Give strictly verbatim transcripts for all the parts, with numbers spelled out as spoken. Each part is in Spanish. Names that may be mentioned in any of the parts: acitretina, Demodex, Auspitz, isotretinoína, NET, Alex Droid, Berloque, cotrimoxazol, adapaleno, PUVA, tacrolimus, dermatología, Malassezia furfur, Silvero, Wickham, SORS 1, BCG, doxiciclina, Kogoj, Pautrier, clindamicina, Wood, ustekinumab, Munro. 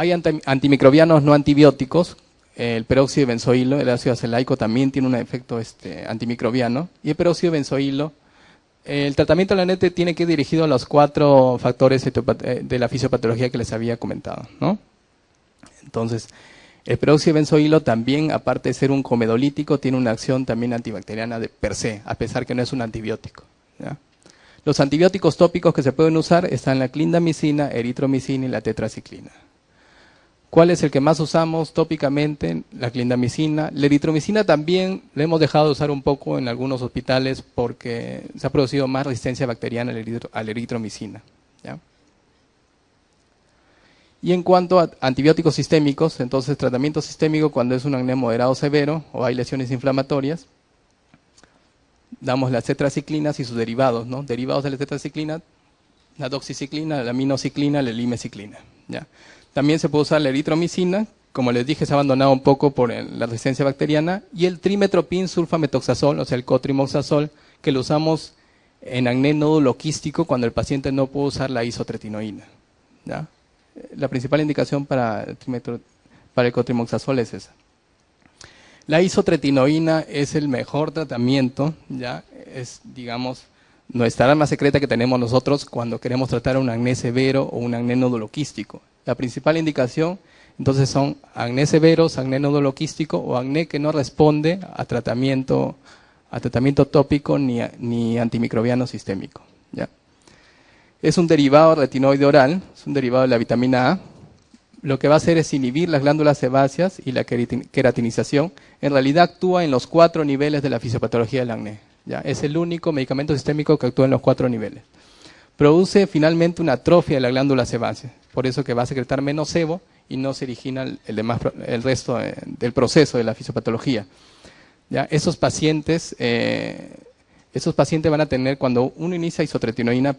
Hay antimicrobianos no antibióticos. El peróxido de benzoilo, el ácido acelaico, también tiene un efecto este, antimicrobiano. Y el peróxido de benzoilo, el tratamiento de la N E T tiene que ir dirigido a los cuatro factores de la fisiopatología que les había comentado, ¿no? Entonces, el peróxido de benzoilo también, aparte de ser un comedolítico, tiene una acción también antibacteriana de per se, a pesar que no es un antibiótico, ¿ya? Los antibióticos tópicos que se pueden usar están la clindamicina, eritromicina y la tetraciclina. ¿Cuál es el que más usamos tópicamente? La clindamicina. La eritromicina también la hemos dejado de usar un poco en algunos hospitales porque se ha producido más resistencia bacteriana a la eritromicina, ¿ya? Y en cuanto a antibióticos sistémicos, entonces tratamiento sistémico cuando es un acné moderado severo o hay lesiones inflamatorias, damos las tetraciclinas y sus derivados, ¿no? Derivados de la tetraciclina, la doxiciclina, la aminociclina, la limeciclina, ¿ya? También se puede usar la eritromicina, como les dije, se ha abandonado un poco por la resistencia bacteriana, y el trimetropin sulfametoxazol, o sea, el cotrimoxazol, que lo usamos en acné nódulo quístico cuando el paciente no puede usar la isotretinoína, ¿ya? La principal indicación para el, trimetro, para el cotrimoxazol es esa. La isotretinoína es el mejor tratamiento, ¿ya? Es, digamos, nuestra arma secreta que tenemos nosotros cuando queremos tratar un acné severo o un acné nódulo quístico. La principal indicación, entonces, son acné severos, acné nódulo quístico o acné que no responde a tratamiento, a tratamiento tópico ni, a, ni antimicrobiano sistémico, ¿ya? Es un derivado retinoide oral, es un derivado de la vitamina A. Lo que va a hacer es inhibir las glándulas sebáceas y la queratinización. En realidad actúa en los cuatro niveles de la fisiopatología del acné, ¿ya? Es el único medicamento sistémico que actúa en los cuatro niveles. Produce finalmente una atrofia de la glándula sebácea, por eso que va a secretar menos sebo y no se origina el, el, demás, el resto de, del proceso de la fisiopatología, ¿ya? Esos pacientes, eh, esos pacientes van a tener, cuando uno inicia isotretinoína,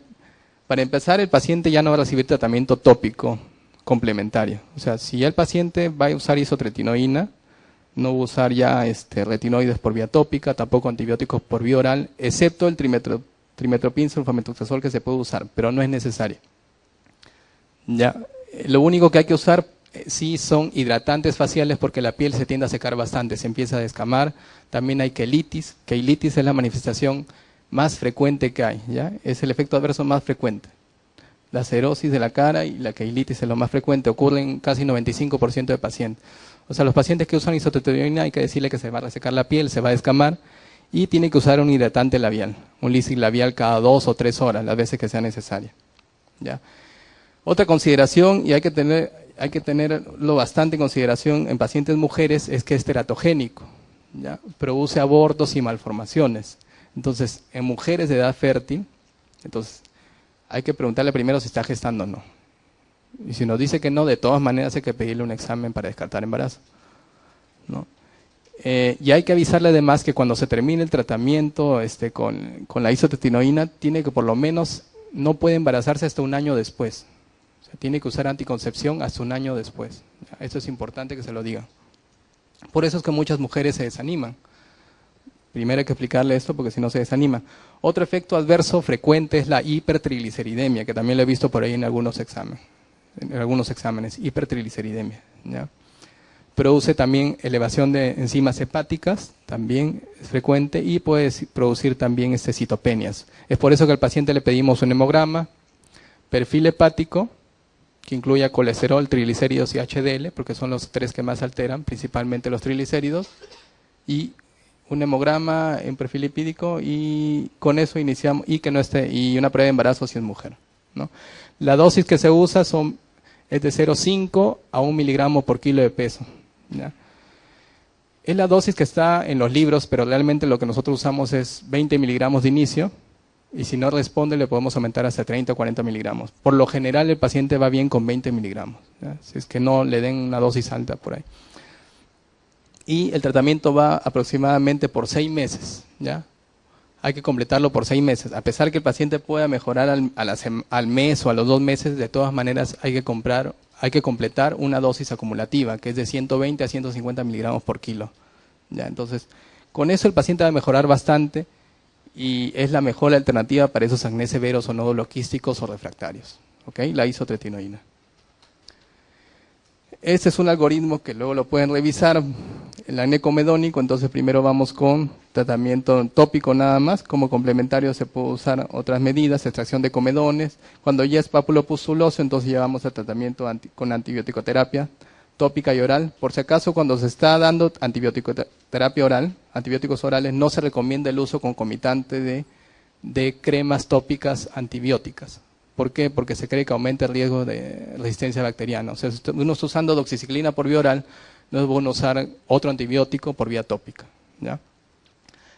para empezar el paciente ya no va a recibir tratamiento tópico complementario. O sea, si ya el paciente va a usar isotretinoína, no va a usar ya este, retinoides por vía tópica, tampoco antibióticos por vía oral, excepto el trimetro, trimetropin sulfametoxazol, que se puede usar, pero no es necesario, ¿ya? Lo único que hay que usar eh, sí son hidratantes faciales, porque la piel se tiende a secar bastante, se empieza a descamar. También hay quelitis, quelitis es la manifestación más frecuente que hay, ¿ya? Es el efecto adverso más frecuente. La cerosis de la cara y la quelitis es lo más frecuente, ocurre en casi noventa y cinco por ciento de pacientes. O sea, los pacientes que usan isotretinoína hay que decirle que se va a resecar la piel, se va a descamar y tiene que usar un hidratante labial, un Lysol labial cada dos o tres horas, las veces que sea necesaria, ¿ya? Otra consideración, y hay que tener, hay que tenerlo bastante en consideración en pacientes mujeres, es que es teratogénico, ¿ya? Produce abortos y malformaciones. Entonces, en mujeres de edad fértil, entonces hay que preguntarle primero si está gestando o no. Y si nos dice que no, de todas maneras hay que pedirle un examen para descartar embarazo, ¿no? Eh, y hay que avisarle además que cuando se termine el tratamiento este, con, con la isotretinoína, tiene que por lo menos, no puede embarazarse hasta un año después. O sea, tiene que usar anticoncepción hasta un año después. Esto es importante que se lo digan. Por eso es que muchas mujeres se desaniman. Primero hay que explicarle esto porque si no se desanima. Otro efecto adverso frecuente es la hipertrigliceridemia, que también lo he visto por ahí en algunos exámenes. En algunos exámenes, hipertrigliceridemia, ¿ya? Produce también elevación de enzimas hepáticas, también es frecuente, y puede producir también este, citopenias. Es por eso que al paciente le pedimos un hemograma, perfil hepático, que incluya colesterol, triglicéridos y H D L, porque son los tres que más alteran, principalmente los triglicéridos, y un hemograma en perfil lipídico, y con eso iniciamos, y que no esté, y una prueba de embarazo si es mujer, ¿no? La dosis que se usa son, es de cero punto cinco a un miligramo por kilo de peso, ¿ya? Es la dosis que está en los libros, pero realmente lo que nosotros usamos es veinte miligramos de inicio, y si no responde le podemos aumentar hasta treinta o cuarenta miligramos. Por lo general el paciente va bien con veinte miligramos, ¿ya? Si es que no le den una dosis alta por ahí. Y el tratamiento va aproximadamente por seis meses, ¿ya? Hay que completarlo por seis meses. A pesar que el paciente pueda mejorar al, a la sema, al mes o a los dos meses, de todas maneras hay que, comprar, hay que completar una dosis acumulativa, que es de ciento veinte a ciento cincuenta miligramos por kilo, ¿ya? Entonces, con eso el paciente va a mejorar bastante y es la mejor alternativa para esos acné severos o nódulos quísticos o refractarios, ¿ok? La isotretinoína. Este es un algoritmo que luego lo pueden revisar, el acné comedónico. Entonces primero vamos con tratamiento tópico nada más. Como complementario se puede usar otras medidas, extracción de comedones. Cuando ya es pápulo pustuloso, entonces llevamos al tratamiento anti, con antibiótico-terapia tópica y oral. Por si acaso, cuando se está dando antibiótico-terapia oral, antibióticos orales, no se recomienda el uso concomitante de, de cremas tópicas antibióticas. ¿Por qué? Porque se cree que aumenta el riesgo de resistencia bacteriana. O sea, si uno está usando doxiciclina por vía oral, no es bueno usar otro antibiótico por vía tópica, ¿ya?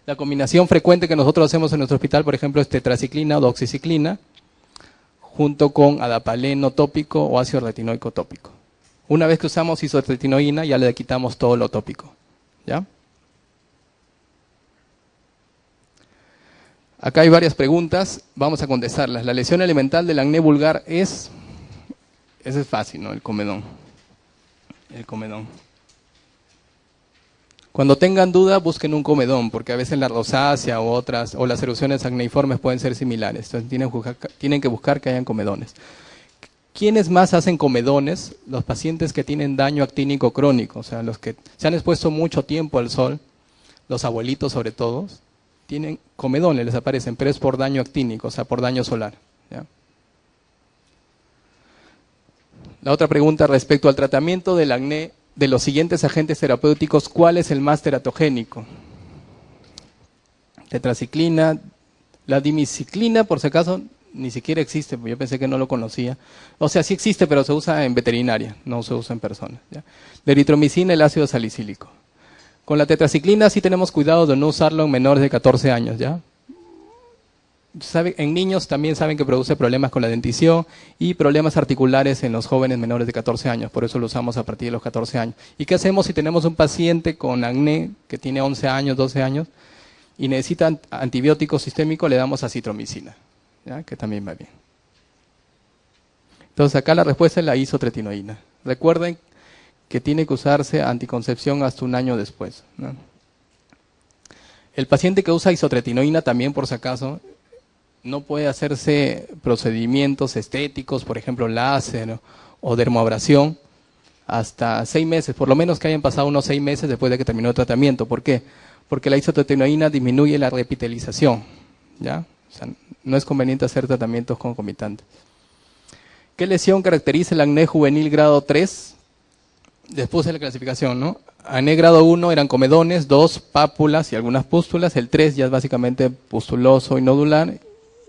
La combinación frecuente que nosotros hacemos en nuestro hospital, por ejemplo, es tetraciclina o doxiciclina, junto con adapaleno tópico o ácido retinoico tópico. Una vez que usamos isotretinoína, ya le quitamos todo lo tópico, ¿ya? Acá hay varias preguntas, vamos a contestarlas. La lesión elemental del acné vulgar es... Ese es fácil, ¿no? El comedón. El comedón. Cuando tengan duda, busquen un comedón, porque a veces la rosácea o otras, o las erupciones acneiformes pueden ser similares. Entonces tienen, tienen que buscar que hayan comedones. ¿Quiénes más hacen comedones? Los pacientes que tienen daño actínico crónico, o sea, los que se han expuesto mucho tiempo al sol, los abuelitos sobre todo, tienen comedones, les aparecen, pero es por daño actínico, o sea, por daño solar, ¿ya? La otra pregunta respecto al tratamiento del acné, de los siguientes agentes terapéuticos, ¿cuál es el más teratogénico? Tetraciclina, la dimiciclina, por si acaso, ni siquiera existe, porque yo pensé que no lo conocía. O sea, sí existe, pero se usa en veterinaria, no se usa en personas, ¿ya? La eritromicina, el ácido salicílico. Con la tetraciclina sí tenemos cuidado de no usarlo en menores de catorce años, ¿ya? Sabe, en niños también saben que produce problemas con la dentición y problemas articulares en los jóvenes menores de catorce años, por eso lo usamos a partir de los catorce años. ¿Y qué hacemos si tenemos un paciente con acné que tiene once años, doce años y necesita antibiótico sistémico? Le damos acitromicina, ¿ya? Que también va bien. Entonces acá la respuesta es la isotretinoína. Recuerden que tiene que usarse anticoncepción hasta un año después, ¿no? El paciente que usa isotretinoína también, por si acaso, no puede hacerse procedimientos estéticos, por ejemplo láser o, o dermoabrasión, hasta seis meses, por lo menos que hayan pasado unos seis meses después de que terminó el tratamiento. ¿Por qué? Porque la isotretinoína disminuye la reepitelización, ¿ya? O sea, no es conveniente hacer tratamientos concomitantes. ¿Qué lesión caracteriza el acné juvenil grado tres? Les puse la clasificación, ¿no? Acné grado uno eran comedones, dos pápulas y algunas pústulas. El tres ya es básicamente pustuloso y nodular.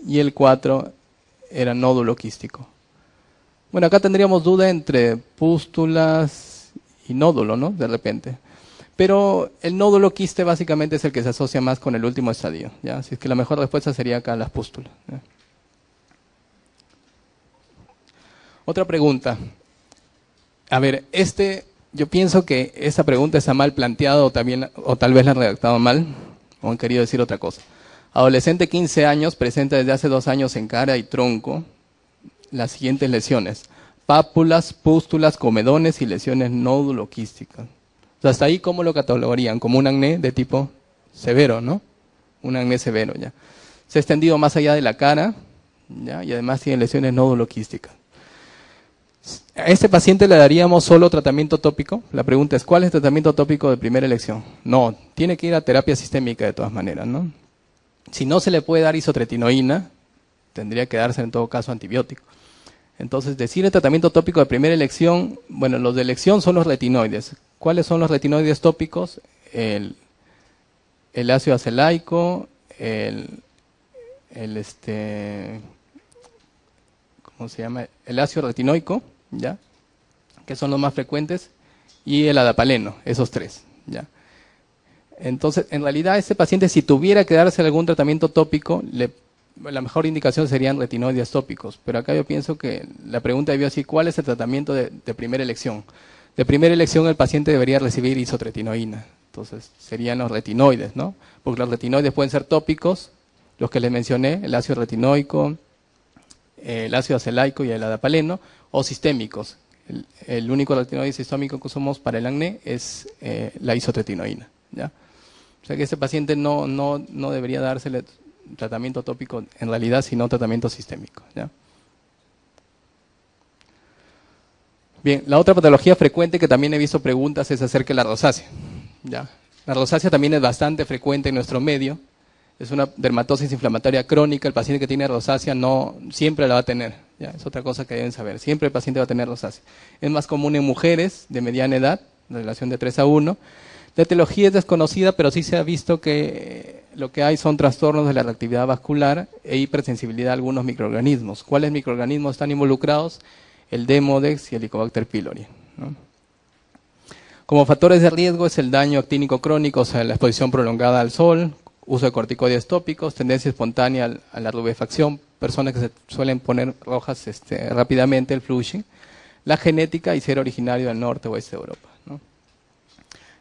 Y el cuatro era nódulo quístico. Bueno, acá tendríamos duda entre pústulas y nódulo, ¿no? De repente. Pero el nódulo quiste básicamente es el que se asocia más con el último estadio, ¿ya? Así que la mejor respuesta sería acá las pústulas, ¿ya? Otra pregunta. A ver, este, yo pienso que esta pregunta está mal planteada o, también, o tal vez la han redactado mal, o han querido decir otra cosa. Adolescente quince años, presenta desde hace dos años en cara y tronco las siguientes lesiones: pápulas, pústulas, comedones y lesiones nódulo-quísticas. O sea, hasta ahí, ¿cómo lo catalogarían? Como un acné de tipo severo, ¿no? Un acné severo, ya. Se ha extendido más allá de la cara, ¿ya? Y además tiene lesiones nódulo-quísticas. A este paciente le daríamos solo tratamiento tópico. La pregunta es, ¿cuál es el tratamiento tópico de primera elección? No, tiene que ir a terapia sistémica de todas maneras, ¿no? Si no se le puede dar isotretinoína, tendría que darse en todo caso antibiótico. Entonces, decir el tratamiento tópico de primera elección, bueno, los de elección son los retinoides. ¿Cuáles son los retinoides tópicos? El, el ácido acelaico, el, el este... ¿Cómo se llama? El ácido retinoico, ¿ya? Que son los más frecuentes, y el adapaleno, esos tres, ¿ya? Entonces, en realidad, este paciente, si tuviera que darse algún tratamiento tópico, le, la mejor indicación serían retinoides tópicos. Pero acá yo pienso que la pregunta debió ser, ¿cuál es el tratamiento de, de primera elección? De primera elección, el paciente debería recibir isotretinoína. Entonces, serían los retinoides, ¿no? Porque los retinoides pueden ser tópicos, los que les mencioné, el ácido retinoico, el ácido acelaico y el adapaleno, o sistémicos. El, el único retinoide sistémico que usamos para el acné es eh, la isotretinoína, ¿ya? O sea que este paciente no, no, no debería dársele tratamiento tópico en realidad, sino tratamiento sistémico, ¿ya? Bien, la otra patología frecuente que también he visto preguntas es acerca de la rosácea. ¿Ya? La rosácea también es bastante frecuente en nuestro medio. Es una dermatosis inflamatoria crónica. El paciente que tiene rosácea no siempre la va a tener. ¿Ya? Es otra cosa que deben saber. Siempre el paciente va a tener rosácea. Es más común en mujeres de mediana edad, en relación de tres a uno. La etiología es desconocida, pero sí se ha visto que lo que hay son trastornos de la reactividad vascular e hipersensibilidad a algunos microorganismos. ¿Cuáles microorganismos están involucrados? El Demodex y el Helicobacter pylori, ¿no? Como factores de riesgo es el daño actínico crónico, o sea, la exposición prolongada al sol, uso de corticoides tópicos, tendencia espontánea a la rubefacción, personas que se suelen poner rojas este, rápidamente, el flushing, la genética y ser originario del norte o oeste de Europa, ¿no?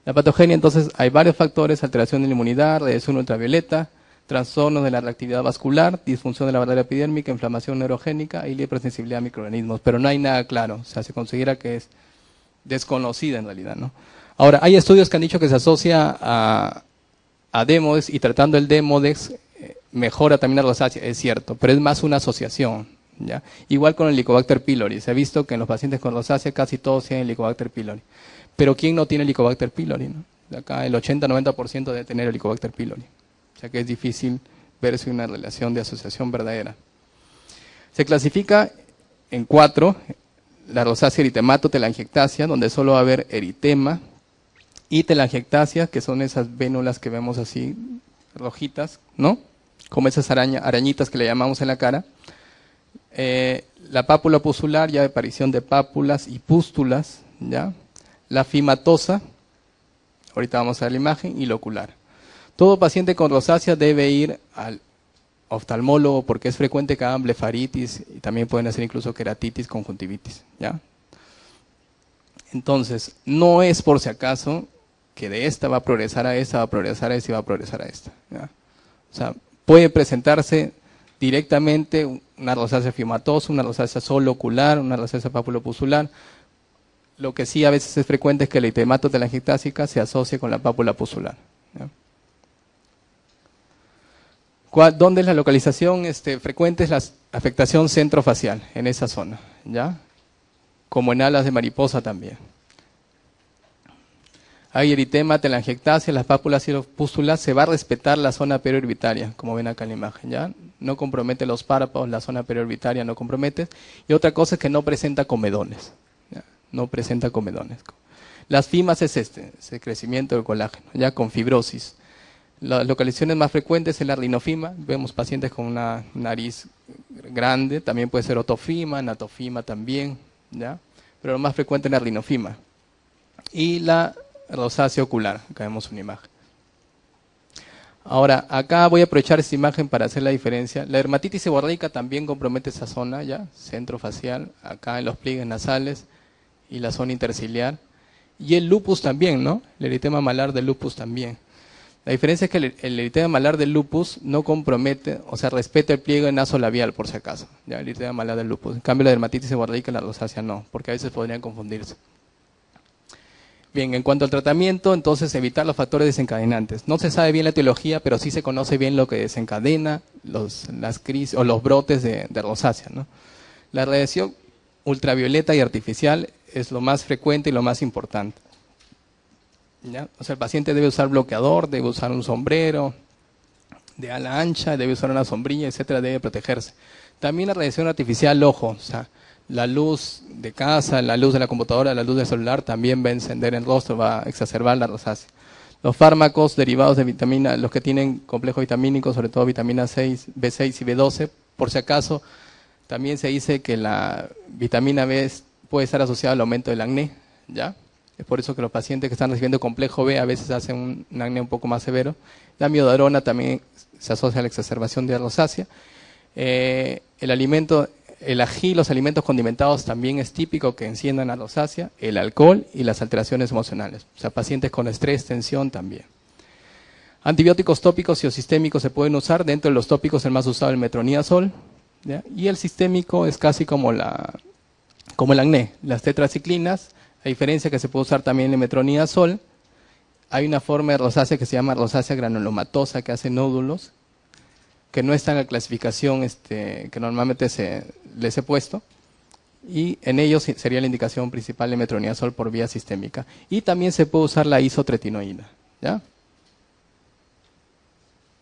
La patogenia, entonces, hay varios factores: alteración de la inmunidad, radiación ultravioleta, trastornos de la reactividad vascular, disfunción de la barrera epidérmica, inflamación neurogénica y la hipersensibilidad a microorganismos. Pero no hay nada claro, o sea, se considera que es desconocida en realidad, ¿no? Ahora, hay estudios que han dicho que se asocia a, a Demodex y tratando el Demodex eh, mejora también la rosácea, es cierto, pero es más una asociación, ¿ya? Igual con el Helicobacter pylori, se ha visto que en los pacientes con rosácea casi todos tienen Helicobacter pylori. Pero ¿quién no tiene Helicobacter pylori, no? De acá el ochenta a noventa por ciento debe tener Helicobacter pylori. O sea que es difícil verse una relación de asociación verdadera. Se clasifica en cuatro: la rosácea eritemato-telangiectasia, donde solo va a haber eritema, y telangiectasia, que son esas vénulas que vemos así, rojitas, ¿no? Como esas araña, arañitas que le llamamos en la cara. Eh, la pápula pustular, ya de aparición de pápulas y pústulas, ¿ya? La fimatosa, ahorita vamos a ver la imagen, y lo ocular. Todo paciente con rosácea debe ir al oftalmólogo porque es frecuente que hagan blefaritis y también pueden hacer incluso queratitis, conjuntivitis, ¿ya? Entonces, no es por si acaso que de esta va a progresar a esta, va a progresar a esta y va a progresar a esta, ¿ya? O sea, puede presentarse directamente una rosácea fimatosa, una rosácea solo ocular, una rosácea papulopustular. Lo que sí a veces es frecuente es que la eritematotelangiectasia se asocie con la pápula pustular, ¿ya? ¿Dónde es la localización este, frecuente? Es la afectación centrofacial, en esa zona, ¿ya? Como en alas de mariposa también. Hay eritema, telangiectasia, las pápulas y los pústulas. Se va a respetar la zona periorbitaria, como ven acá en la imagen, ¿ya? No compromete los párpados, la zona periorbitaria no compromete. Y otra cosa es que no presenta comedones, ¿ya? No presenta comedones. Las fimas es este, es el crecimiento del colágeno, ya con fibrosis. Las localizaciones más frecuentes es la rinofima, vemos pacientes con una nariz grande, también puede ser otofima, natofima también, ¿ya? Pero lo más frecuente es la rinofima. Y la rosácea ocular, acá vemos una imagen. Ahora, acá voy a aprovechar esta imagen para hacer la diferencia. La dermatitis seborreica también compromete esa zona, ¿ya? Centrofacial, acá en los pliegues nasales y la zona interciliar. Y el lupus también, ¿no? El eritema malar del lupus también. La diferencia es que el, el eritema malar del lupus no compromete, o sea, respeta el pliegue nasolabial, por si acaso, ¿ya? El eritema malar del lupus. En cambio, la dermatitis seborreica y la rosácea no, porque a veces podrían confundirse. Bien, en cuanto al tratamiento, entonces evitar los factores desencadenantes. No se sabe bien la etiología, pero sí se conoce bien lo que desencadena los, las crisis o los brotes de, de rosácea, ¿no? La radiación ultravioleta y artificial es lo más frecuente y lo más importante, ¿ya? O sea, el paciente debe usar bloqueador, debe usar un sombrero de ala ancha, debe usar una sombrilla, etcétera, debe protegerse. También la radiación artificial, ojo, o sea, la luz de casa, la luz de la computadora, la luz del celular también va a encender el rostro, va a exacerbar la rosácea. Los fármacos derivados de vitamina, los que tienen complejo vitamínico, sobre todo vitamina seis, B seis y B doce, por si acaso, también se dice que la vitamina B puede estar asociada al aumento del acné, ¿ya? Es por eso que los pacientes que están recibiendo complejo B a veces hacen un, un acné un poco más severo. La amiodarona también se asocia a la exacerbación de la rosácea. Eh, el alimento, el ají, los alimentos condimentados también es típico que enciendan la rosácea. El alcohol y las alteraciones emocionales. O sea, pacientes con estrés, tensión también. Antibióticos tópicos y o sistémicos se pueden usar. Dentro de los tópicos el más usado es el metronidazol, ¿ya? Y el sistémico es casi como, la, como el acné. Las tetraciclinas. La diferencia es que se puede usar también el metronidazol. Hay una forma de rosácea que se llama rosácea granulomatosa, que hace nódulos, que no está en la clasificación este, que normalmente se, les he puesto. y en ellos sería la indicación principal de metronidazol por vía sistémica. Y también se puede usar la isotretinoína, ¿ya?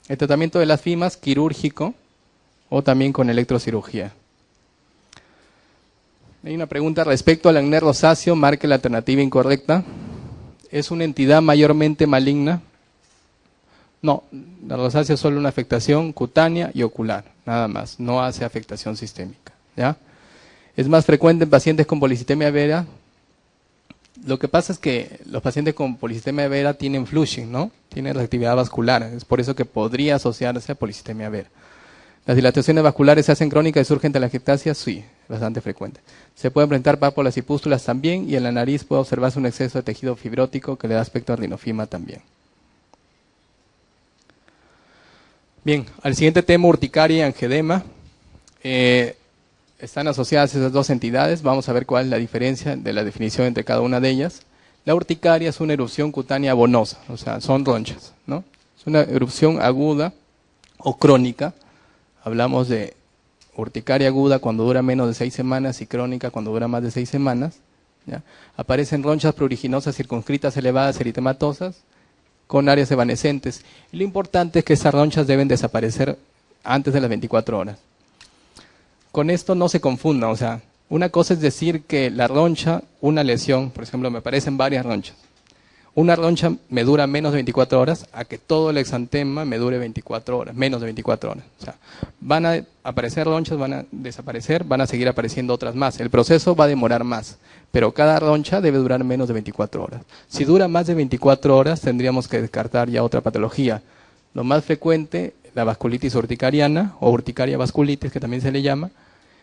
El tratamiento de las fimas quirúrgico o también con electrocirugía. Hay una pregunta respecto al acné rosáceo, marque la alternativa incorrecta. ¿Es una entidad mayormente maligna? No, la rosácea es solo una afectación cutánea y ocular, nada más, no hace afectación sistémica, ¿ya? Es más frecuente en pacientes con policitemia vera. Lo que pasa es que los pacientes con policitemia vera tienen flushing, ¿no? Tienen reactividad vascular, es por eso que podría asociarse a policitemia vera. ¿Las dilataciones vasculares se hacen crónicas y surgen telangiectasias? Sí, bastante frecuente. Se pueden presentar pápulas y pústulas también, y en la nariz puede observarse un exceso de tejido fibrótico que le da aspecto al rinofima también. Bien, al siguiente tema, urticaria y angedema. Eh, están asociadas esas dos entidades, vamos a ver cuál es la diferencia de la definición entre cada una de ellas. La urticaria es una erupción cutánea bonosa, o sea, son ronchas, ¿no? Es una erupción aguda o crónica. Hablamos de urticaria aguda cuando dura menos de seis semanas y crónica cuando dura más de seis semanas, ¿ya? Aparecen ronchas pruriginosas circunscritas elevadas eritematosas con áreas evanescentes. Y lo importante es que esas ronchas deben desaparecer antes de las veinticuatro horas. Con esto no se confunda, o sea, una cosa es decir que la roncha, una lesión, por ejemplo, me aparecen varias ronchas. Una roncha me dura menos de veinticuatro horas a que todo el exantema me dure veinticuatro horas, menos de veinticuatro horas. O sea, van a aparecer ronchas, van a desaparecer, van a seguir apareciendo otras más. El proceso va a demorar más, pero cada roncha debe durar menos de veinticuatro horas. Si dura más de veinticuatro horas, tendríamos que descartar ya otra patología. Lo más frecuente, la vasculitis urticariana o urticaria vasculitis, que también se le llama.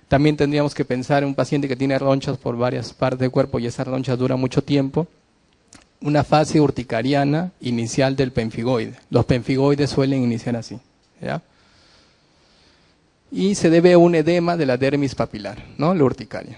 También tendríamos que pensar en un paciente que tiene ronchas por varias partes del cuerpo y esas ronchas duran mucho tiempo. Una fase urticariana inicial del penfigoide. Los penfigoides suelen iniciar así, ¿ya? Y se debe a un edema de la dermis papilar, ¿no? La urticaria.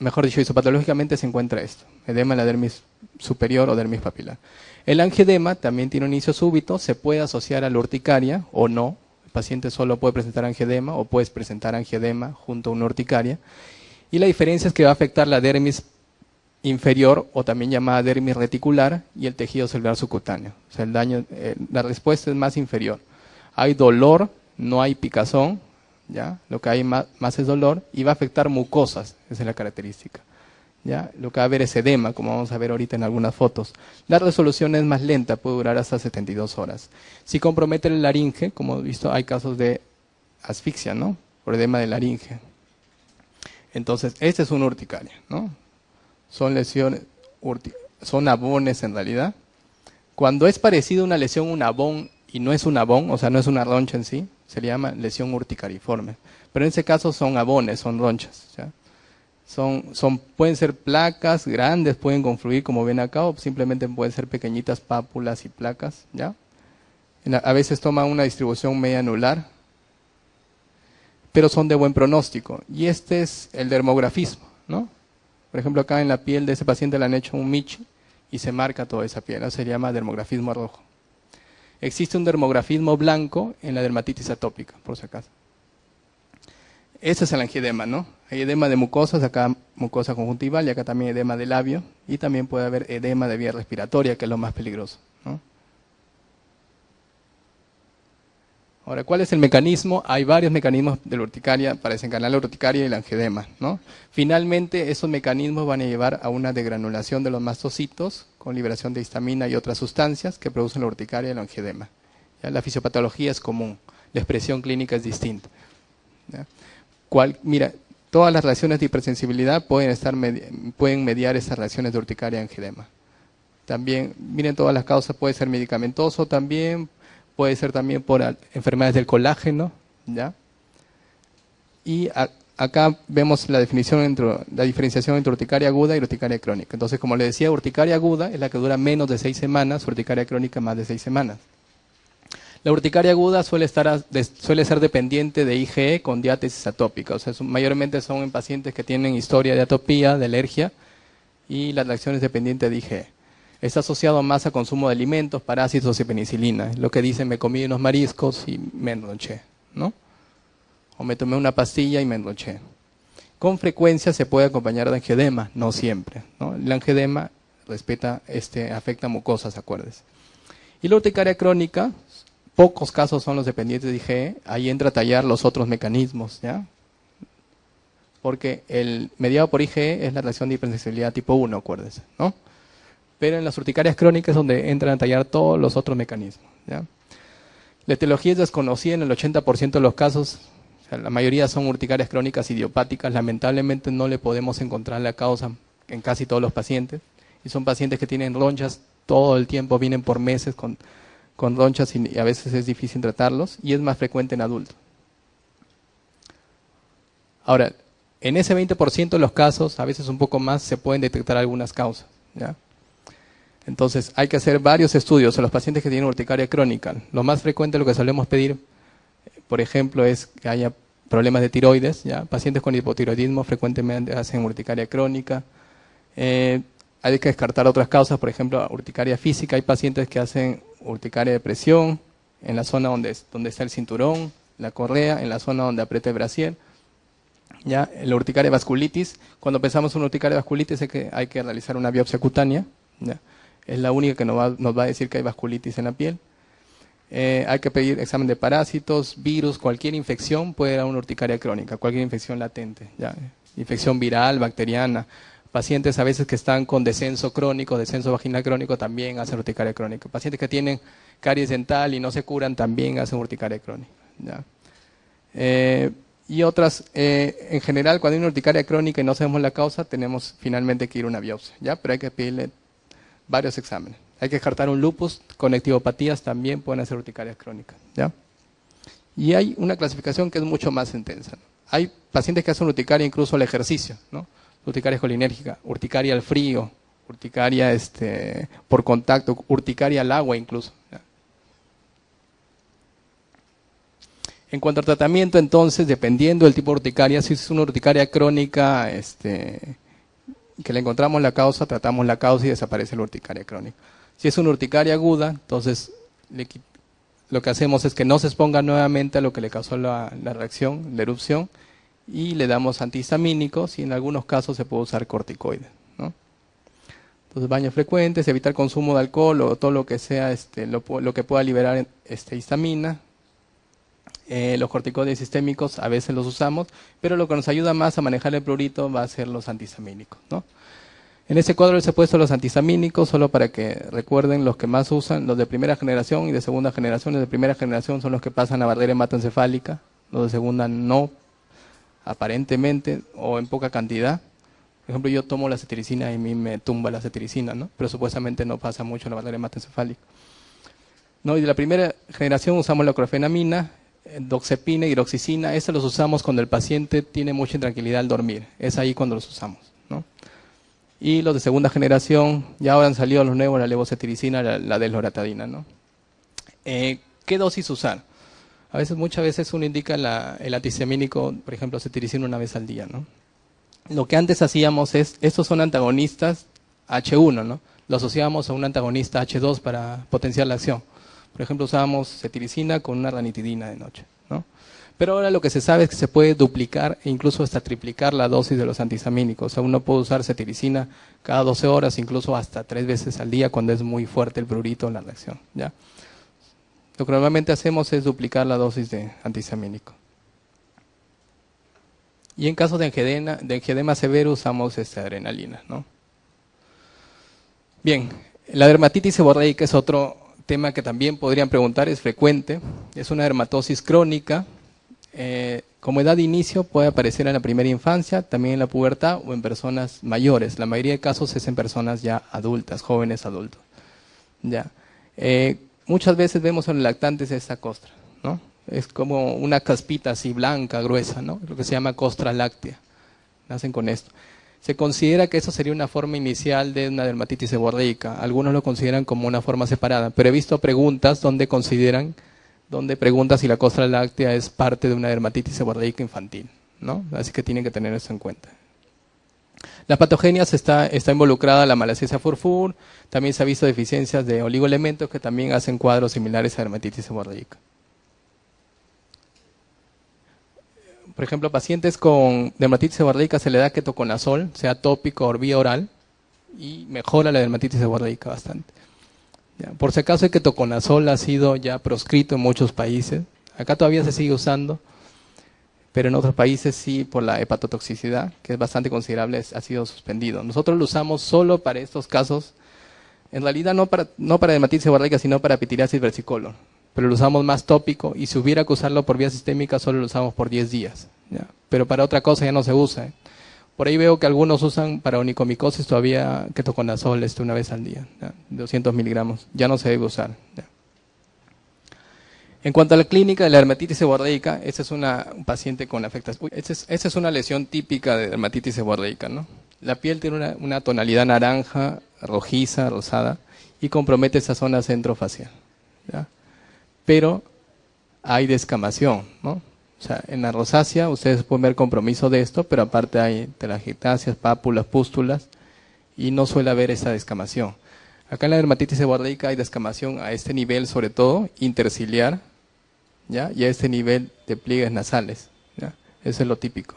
Mejor dicho, isopatológicamente se encuentra esto, edema en la dermis superior o dermis papilar. El angedema también tiene un inicio súbito, se puede asociar a la urticaria o no. El paciente solo puede presentar angedema o puedes presentar angedema junto a una urticaria. Y la diferencia es que va a afectar la dermis inferior o también llamada dermis reticular y el tejido celular subcutáneo. O sea, el daño, eh, la respuesta es más inferior. Hay dolor, no hay picazón, ¿ya? Lo que hay más, más es dolor y va a afectar mucosas, esa es la característica, ¿ya? Lo que va a haber es edema, como vamos a ver ahorita en algunas fotos. La resolución es más lenta, puede durar hasta setenta y dos horas. Si compromete el laringe, como he visto, hay casos de asfixia, ¿no? Por edema de laringe. Entonces, este es un urticaria, ¿no? Son lesiones, son abones en realidad. Cuando es parecido a una lesión, un abón, y no es un abón, o sea, no es una roncha en sí, se le llama lesión urticariforme. Pero en ese caso son abones, son ronchas, ¿ya? Son, son, pueden ser placas grandes, pueden confluir como ven acá, o simplemente pueden ser pequeñitas pápulas y placas, ¿ya? A veces toma una distribución media anular, pero son de buen pronóstico. Y este es el dermografismo, ¿no? Por ejemplo, acá en la piel de ese paciente le han hecho un michi y se marca toda esa piel. Eso se llama dermografismo rojo. Existe un dermografismo blanco en la dermatitis atópica, por si acaso. Este es el angedema, ¿no? Hay edema de mucosas, acá mucosa conjuntival y acá también edema de labio. Y también puede haber edema de vía respiratoria, que es lo más peligroso, ¿no? Ahora, ¿cuál es el mecanismo? Hay varios mecanismos de la urticaria para desencadenar la urticaria y la angedema, ¿no? Finalmente, esos mecanismos van a llevar a una degranulación de los mastocitos con liberación de histamina y otras sustancias que producen la urticaria y la angedema, ¿ya? La fisiopatología es común, la expresión clínica es distinta, ¿ya? Cual, mira, todas las reacciones de hipersensibilidad pueden, estar media, pueden mediar esas reacciones de urticaria y angedema. También, miren, todas las causas, puede ser medicamentoso también, puede ser también por enfermedades del colágeno, ¿ya? Y a, acá vemos la definición entre, la diferenciación entre urticaria aguda y urticaria crónica. Entonces, como les decía, urticaria aguda es la que dura menos de seis semanas, urticaria crónica más de seis semanas. La urticaria aguda suele, estar, suele ser dependiente de I G E con diátesis atópica, o sea, son, mayormente son en pacientes que tienen historia de atopía, de alergia, y la reacción es dependiente de I G E. Está asociado más a consumo de alimentos, parásitos y penicilina. Lo que dicen, me comí unos mariscos y me enronché, ¿no? o me tomé una pastilla y me enroché. Con frecuencia se puede acompañar de angedema, no siempre, ¿no? El angedema respeta, este, afecta mucosas, acuérdense. Y la urticaria crónica, pocos casos son los dependientes de I G E, ahí entra a tallar los otros mecanismos, ¿ya? Porque el mediado por I G E es la reacción de hipersensibilidad tipo uno, acuérdense, ¿no? Pero en las urticarias crónicas es donde entran a tallar todos los otros mecanismos, ¿ya? La etiología es desconocida en el ochenta por ciento de los casos, o sea, la mayoría son urticarias crónicas idiopáticas, lamentablemente no le podemos encontrar la causa en casi todos los pacientes, y son pacientes que tienen ronchas todo el tiempo, vienen por meses con, con ronchas y, y a veces es difícil tratarlos, y es más frecuente en adultos. Ahora, en ese veinte por ciento de los casos, a veces un poco más, se pueden detectar algunas causas, ¿ya? Entonces, hay que hacer varios estudios a los pacientes que tienen urticaria crónica. Lo más frecuente, lo que solemos pedir, por ejemplo, es que haya problemas de tiroides, ¿ya? Pacientes con hipotiroidismo frecuentemente hacen urticaria crónica. Eh, hay que descartar otras causas, por ejemplo, urticaria física. Hay pacientes que hacen urticaria de presión en la zona donde, donde está el cinturón, la correa, en la zona donde aprieta el brasier. ¿Ya? La urticaria vasculitis. Cuando pensamos en urticaria vasculitis es que hay que realizar una biopsia cutánea, ¿ya? Es la única que nos va, nos va a decir que hay vasculitis en la piel. Eh, hay que pedir examen de parásitos, virus, cualquier infección puede dar una urticaria crónica, cualquier infección latente, ¿ya? Infección viral, bacteriana. Pacientes a veces que están con descenso crónico, descenso vaginal crónico, también hacen urticaria crónica. Pacientes que tienen caries dental y no se curan, también hacen urticaria crónica, ¿ya? Eh, y otras, eh, en general, cuando hay una urticaria crónica y no sabemos la causa, tenemos finalmente que ir a una biopsia, ¿ya? Pero hay que pedirle varios exámenes. Hay que descartar un lupus, conectivopatías también pueden hacer urticarias crónicas, ¿ya? Y hay una clasificación que es mucho más intensa, ¿no? Hay pacientes que hacen urticaria incluso al ejercicio, ¿no? Urticaria colinérgica, urticaria al frío, urticaria este, por contacto, urticaria al agua incluso, ¿ya? En cuanto al tratamiento, entonces, dependiendo del tipo de urticaria, si es una urticaria crónica, este... que le encontramos la causa, tratamos la causa y desaparece la urticaria crónica. Si es una urticaria aguda, entonces le, lo que hacemos es que no se exponga nuevamente a lo que le causó la, la reacción, la erupción, y le damos antihistamínicos y en algunos casos se puede usar corticoides, ¿no? Entonces, baños frecuentes, evitar consumo de alcohol o todo lo que sea, este, lo, lo que pueda liberar este, histamina. Eh, los corticoides sistémicos a veces los usamos, pero lo que nos ayuda más a manejar el prurito va a ser los antihistamínicos, ¿no? En este cuadro les he puesto los antihistamínicos solo para que recuerden los que más usan, los de primera generación y de segunda generación. Los de primera generación son los que pasan la barrera hematoencefálica, los de segunda no, aparentemente, o en poca cantidad. Por ejemplo, yo tomo la cetiricina y a mí me tumba la cetiricina, ¿no? Pero supuestamente no pasa mucho la barrera hematoencefálica, ¿no? Y de la primera generación usamos la clorfenamina, doxepina y hidroxicina. Estos los usamos cuando el paciente tiene mucha intranquilidad al dormir, es ahí cuando los usamos, ¿no? Y los de segunda generación, ya ahora han salido los nuevos, la levocetiricina, la, la desloratadina, ¿no? Eh, ¿Qué dosis usar? A veces, muchas veces uno indica la, el antihistamínico, por ejemplo, cetiricina una vez al día, ¿no? Lo que antes hacíamos es, estos son antagonistas H uno, ¿no? Lo asociábamos a un antagonista H dos para potenciar la acción. Por ejemplo, usábamos cetiricina con una ranitidina de noche, ¿no? Pero ahora lo que se sabe es que se puede duplicar e incluso hasta triplicar la dosis de los antihistamínicos. O sea, uno puede usar cetiricina cada doce horas, incluso hasta tres veces al día cuando es muy fuerte el prurito en la reacción, ¿ya? Lo que normalmente hacemos es duplicar la dosis de antihistamínico. Y en caso de angedema, de angedema severo usamos esta adrenalina, ¿no? Bien, la dermatitis seborreica es otro tema que también podrían preguntar, es frecuente, es una dermatosis crónica. Eh, como edad de inicio puede aparecer en la primera infancia, también en la pubertad o en personas mayores. La mayoría de casos es en personas ya adultas, jóvenes adultos, ¿ya? Eh, muchas veces vemos en los lactantes esta costra, ¿no? Es como una caspita así blanca, gruesa, ¿no? Lo que se llama costra láctea. Nacen con esto. Se considera que eso sería una forma inicial de una dermatitis seborreica. Algunos lo consideran como una forma separada, pero he visto preguntas donde consideran, donde preguntan si la costra láctea es parte de una dermatitis seborreica infantil, ¿no? Así que tienen que tener eso en cuenta. Las patogenias está, está involucrada la malassezia furfur, también se ha visto deficiencias de oligoelementos que también hacen cuadros similares a dermatitis seborreica. Por ejemplo, pacientes con dermatitis seborreica se le da ketoconazol, sea tópico o vía oral, y mejora la dermatitis seborreica bastante. Ya, por si acaso el ketoconazol ha sido ya proscrito en muchos países. Acá todavía se sigue usando, pero en otros países sí, por la hepatotoxicidad, que es bastante considerable, ha sido suspendido. Nosotros lo usamos solo para estos casos, en realidad no para, no para dermatitis seborreica, sino para pitiriasis versicolor. Pero lo usamos más tópico, y si hubiera que usarlo por vía sistémica, solo lo usamos por diez días. ¿Ya? Pero para otra cosa ya no se usa. ¿eh? Por ahí veo que algunos usan para onicomicosis todavía ketoconazol este, una vez al día, ¿ya? doscientos miligramos. Ya no se debe usar. ¿Ya? En cuanto a la clínica de la dermatitis seborreica, este es una, un paciente con afectación. Esta es, este es una lesión típica de dermatitis seborreica, ¿no? La piel tiene una, una tonalidad naranja, rojiza, rosada, y compromete esa zona centrofacial, ¿ya? Pero hay descamación, ¿no? O sea, en la rosácea ustedes pueden ver compromiso de esto, pero aparte hay telangiectasias, pápulas, pústulas, y no suele haber esa descamación. Acá en la dermatitis seborreica hay descamación a este nivel, sobre todo interciliar, ¿ya? Y a este nivel de pliegues nasales, ¿ya? Eso es lo típico.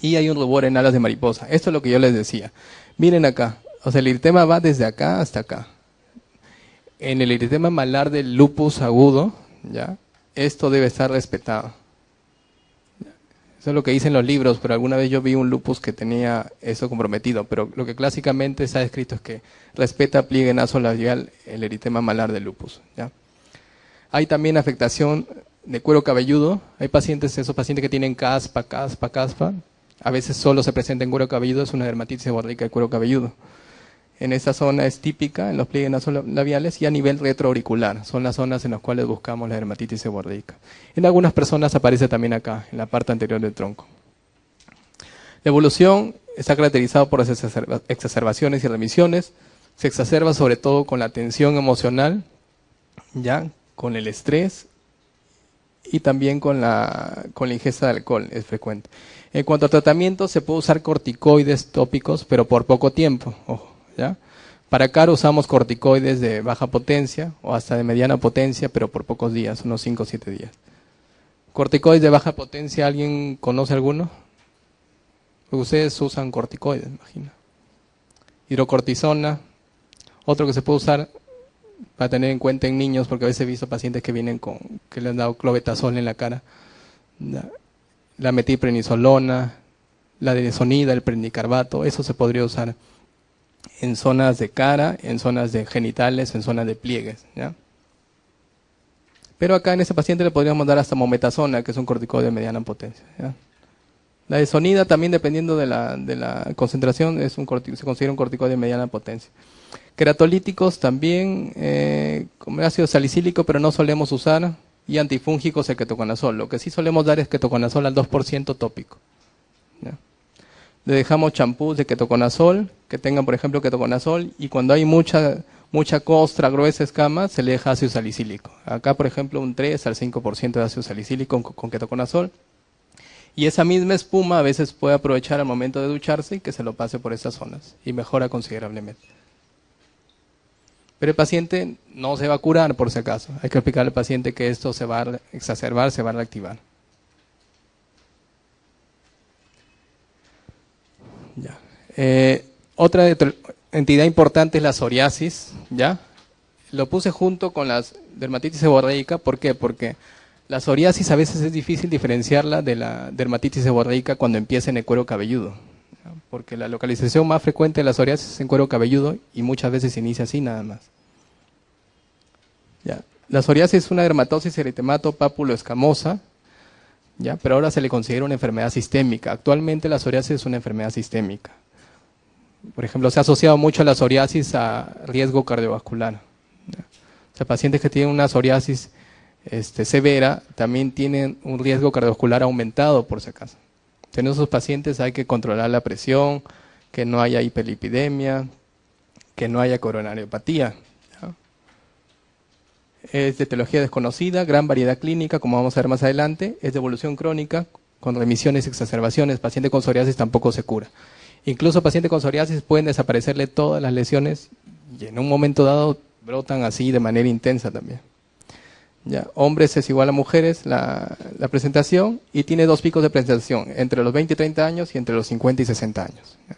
Y hay un rubor en alas de mariposa. Esto es lo que yo les decía. Miren acá, o sea, el eritema va desde acá hasta acá. En el eritema malar del lupus agudo, ¿ya? Esto debe estar respetado. Eso es lo que dicen los libros, pero alguna vez yo vi un lupus que tenía eso comprometido, pero lo que clásicamente está escrito es que respeta pliegue nasolabial el eritema malar del lupus, ¿ya? Hay también afectación de cuero cabelludo. Hay pacientes, esos pacientes que tienen caspa, caspa, caspa, a veces solo se presenta en cuero cabelludo, es una dermatitis seborreica de cuero cabelludo. En esta zona es típica, en los pliegues nasolabiales y a nivel retroauricular. Son las zonas en las cuales buscamos la dermatitis seborreica. En algunas personas aparece también acá, en la parte anterior del tronco. La evolución está caracterizada por las exacerbaciones y remisiones. Se exacerba sobre todo con la tensión emocional, ¿ya? Con el estrés y también con la, con la ingesta de alcohol, es frecuente. En cuanto a tratamiento, se puede usar corticoides tópicos, pero por poco tiempo, ojo. ¿Ya? Para C A R usamos corticoides de baja potencia o hasta de mediana potencia, pero por pocos días, unos cinco o siete días. ¿Corticoides de baja potencia alguien conoce alguno? Ustedes usan corticoides, imagino. Hidrocortisona, otro que se puede usar para tener en cuenta en niños, porque a veces he visto pacientes que vienen con, que le han dado clobetasol en la cara. La metilprednisolona, la deresonida, el prednicarbato, eso se podría usar en zonas de cara, en zonas de genitales, en zonas de pliegues, ¿ya? Pero acá en ese paciente le podríamos dar hasta mometasona, que es un corticoide de mediana potencia, ¿ya? La desonida también, dependiendo de la, de la concentración, es un cortico, se considera un corticoide de mediana potencia. Queratolíticos también, eh, como ácido salicílico, pero no solemos usar, y antifúngicos el ketoconazol. Lo que sí solemos dar es ketoconazol al dos por ciento tópico, ¿ya? Le dejamos champús de ketoconazol, que tengan por ejemplo ketoconazol, y cuando hay mucha mucha costra, gruesa escama, se le deja ácido salicílico. Acá por ejemplo un tres al cinco por ciento de ácido salicílico con, con ketoconazol. Y esa misma espuma a veces puede aprovechar al momento de ducharse y que se lo pase por estas zonas, y mejora considerablemente. Pero el paciente no se va a curar por si acaso. Hay que explicarle al paciente que esto se va a exacerbar, se va a reactivar. Ya. Eh, otra entidad importante es la psoriasis, ¿ya? Lo puse junto con la dermatitis seborreica, ¿por qué? Porque la psoriasis a veces es difícil diferenciarla de la dermatitis seborreica cuando empieza en el cuero cabelludo, ¿ya? Porque la localización más frecuente de la psoriasis es en cuero cabelludo y muchas veces se inicia así nada más, ¿ya? La psoriasis es una dermatosis eritemato-pápulo-escamosa, ¿ya? Pero ahora se le considera una enfermedad sistémica. Actualmente la psoriasis es una enfermedad sistémica. Por ejemplo, se ha asociado mucho la psoriasis a riesgo cardiovascular, ¿ya? O sea, pacientes que tienen una psoriasis este, severa también tienen un riesgo cardiovascular aumentado por si acaso. En esos pacientes hay que controlar la presión, que no haya hiperlipidemia, que no haya coronariopatía. Es de etiología desconocida, gran variedad clínica, como vamos a ver más adelante. Es de evolución crónica, con remisiones y exacerbaciones. Paciente con psoriasis tampoco se cura. Incluso paciente con psoriasis pueden desaparecerle todas las lesiones y en un momento dado brotan así de manera intensa también. Ya, hombres es igual a mujeres la, la presentación, y tiene dos picos de presentación, entre los veinte y treinta años y entre los cincuenta y sesenta años. Ya.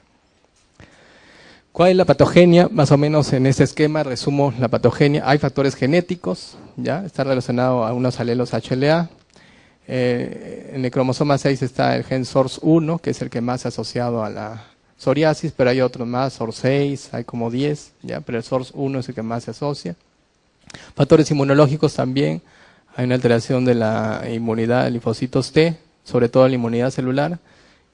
¿Cuál es la patogenia? Más o menos en este esquema resumo la patogenia. Hay factores genéticos, ya, está relacionado a unos alelos H L A. Eh, en el cromosoma seis está el gen SORS uno, que es el que más se ha asociado a la psoriasis, pero hay otros más, SORS seis, hay como diez, ya, pero el SORS uno es el que más se asocia. Factores inmunológicos también, hay una alteración de la inmunidad de linfocitos T, sobre todo la inmunidad celular,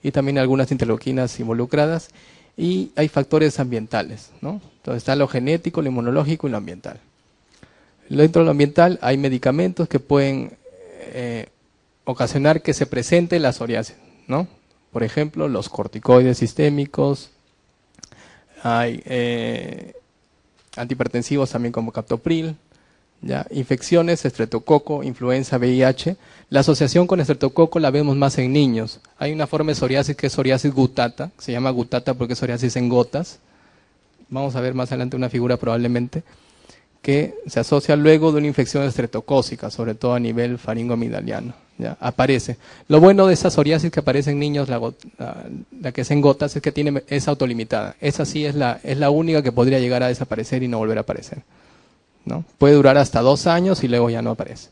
y también algunas interleuquinas involucradas, y hay factores ambientales, ¿no? Entonces está lo genético, lo inmunológico y lo ambiental. Dentro de lo ambiental hay medicamentos que pueden eh, ocasionar que se presente la psoriasis, ¿no? Por ejemplo, los corticoides sistémicos, hay eh, antihipertensivos también como captopril, ¿ya? Infecciones, estreptococo, influenza, V I H. La asociación con estreptococo la vemos más en niños. Hay una forma de psoriasis que es psoriasis gutata, se llama gutata porque es psoriasis en gotas. Vamos a ver más adelante una figura probablemente, que se asocia luego de una infección estreptocócica, sobre todo a nivel faringoamigdaliano. Ya, aparece. Lo bueno de esa psoriasis que aparece en niños, la, la, la que es en gotas, es que tiene, es autolimitada. Esa sí es la, es la única que podría llegar a desaparecer y no volver a aparecer, ¿no? Puede durar hasta dos años y luego ya no aparece.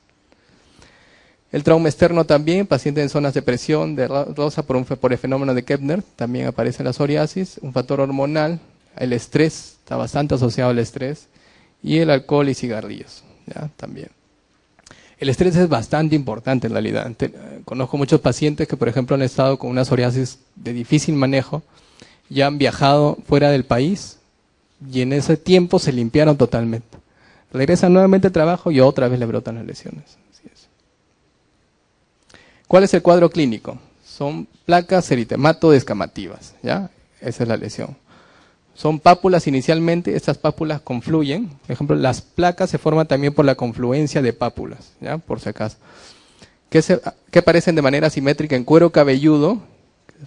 El trauma externo también, pacientes en zonas de presión de rosa por, un, por el fenómeno de Köbner, también aparece la psoriasis. Un factor hormonal, el estrés, está bastante asociado al estrés, y el alcohol y cigarrillos, ¿ya? También. El estrés es bastante importante en realidad. Conozco muchos pacientes que, por ejemplo, han estado con una psoriasis de difícil manejo, ya han viajado fuera del país y en ese tiempo se limpiaron totalmente. Regresan nuevamente al trabajo y otra vez le brotan las lesiones. Así es. ¿Cuál es el cuadro clínico? Son placas eritematoescamativas, ¿ya? Esa es la lesión. Son pápulas inicialmente, estas pápulas confluyen. Por ejemplo, las placas se forman también por la confluencia de pápulas, ¿ya? Por si acaso. Que, se, que aparecen de manera simétrica en cuero cabelludo,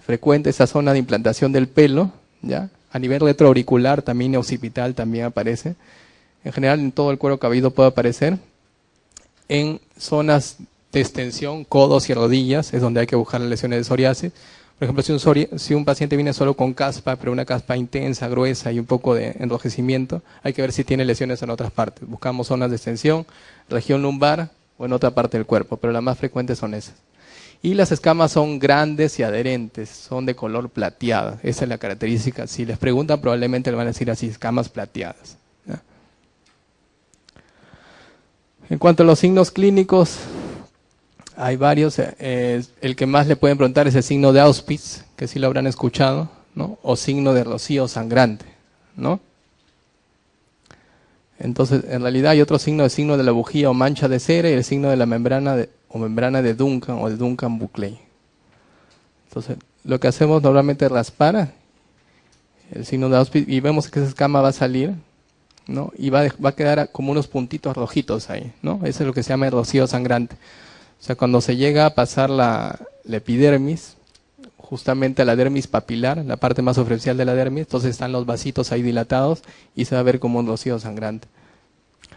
frecuente esa zona de implantación del pelo, ¿ya? A nivel retroauricular también, occipital también aparece. En general, en todo el cuero cabelludo puede aparecer. En zonas de extensión, codos y rodillas, es donde hay que buscar las lesiones de psoriasis. Por ejemplo, si un, si un paciente viene solo con caspa, pero una caspa intensa, gruesa y un poco de enrojecimiento, hay que ver si tiene lesiones en otras partes. Buscamos zonas de extensión, región lumbar o en otra parte del cuerpo, pero las más frecuentes son esas. Y las escamas son grandes y adherentes, son de color plateada. Esa es la característica. Si les preguntan, probablemente les van a decir así, escamas plateadas. ¿Ya? En cuanto a los signos clínicos, hay varios, eh, el que más le pueden preguntar es el signo de Auspitz, que sí lo habrán escuchado, ¿no? O signo de rocío sangrante, ¿no? Entonces, en realidad hay otro signo, el signo de la bujía o mancha de cera, y el signo de la membrana de, o membrana de Duncan o de Duncan Buckley. Entonces, lo que hacemos normalmente es raspar el signo de Auspitz y vemos que esa escama va a salir, ¿no? Y va, va a quedar como unos puntitos rojitos ahí, ¿no? Eso es lo que se llama el rocío sangrante. O sea, cuando se llega a pasar la, la epidermis, justamente a la dermis papilar, la parte más superficial de la dermis, entonces están los vasitos ahí dilatados y se va a ver como un rocío sangrante.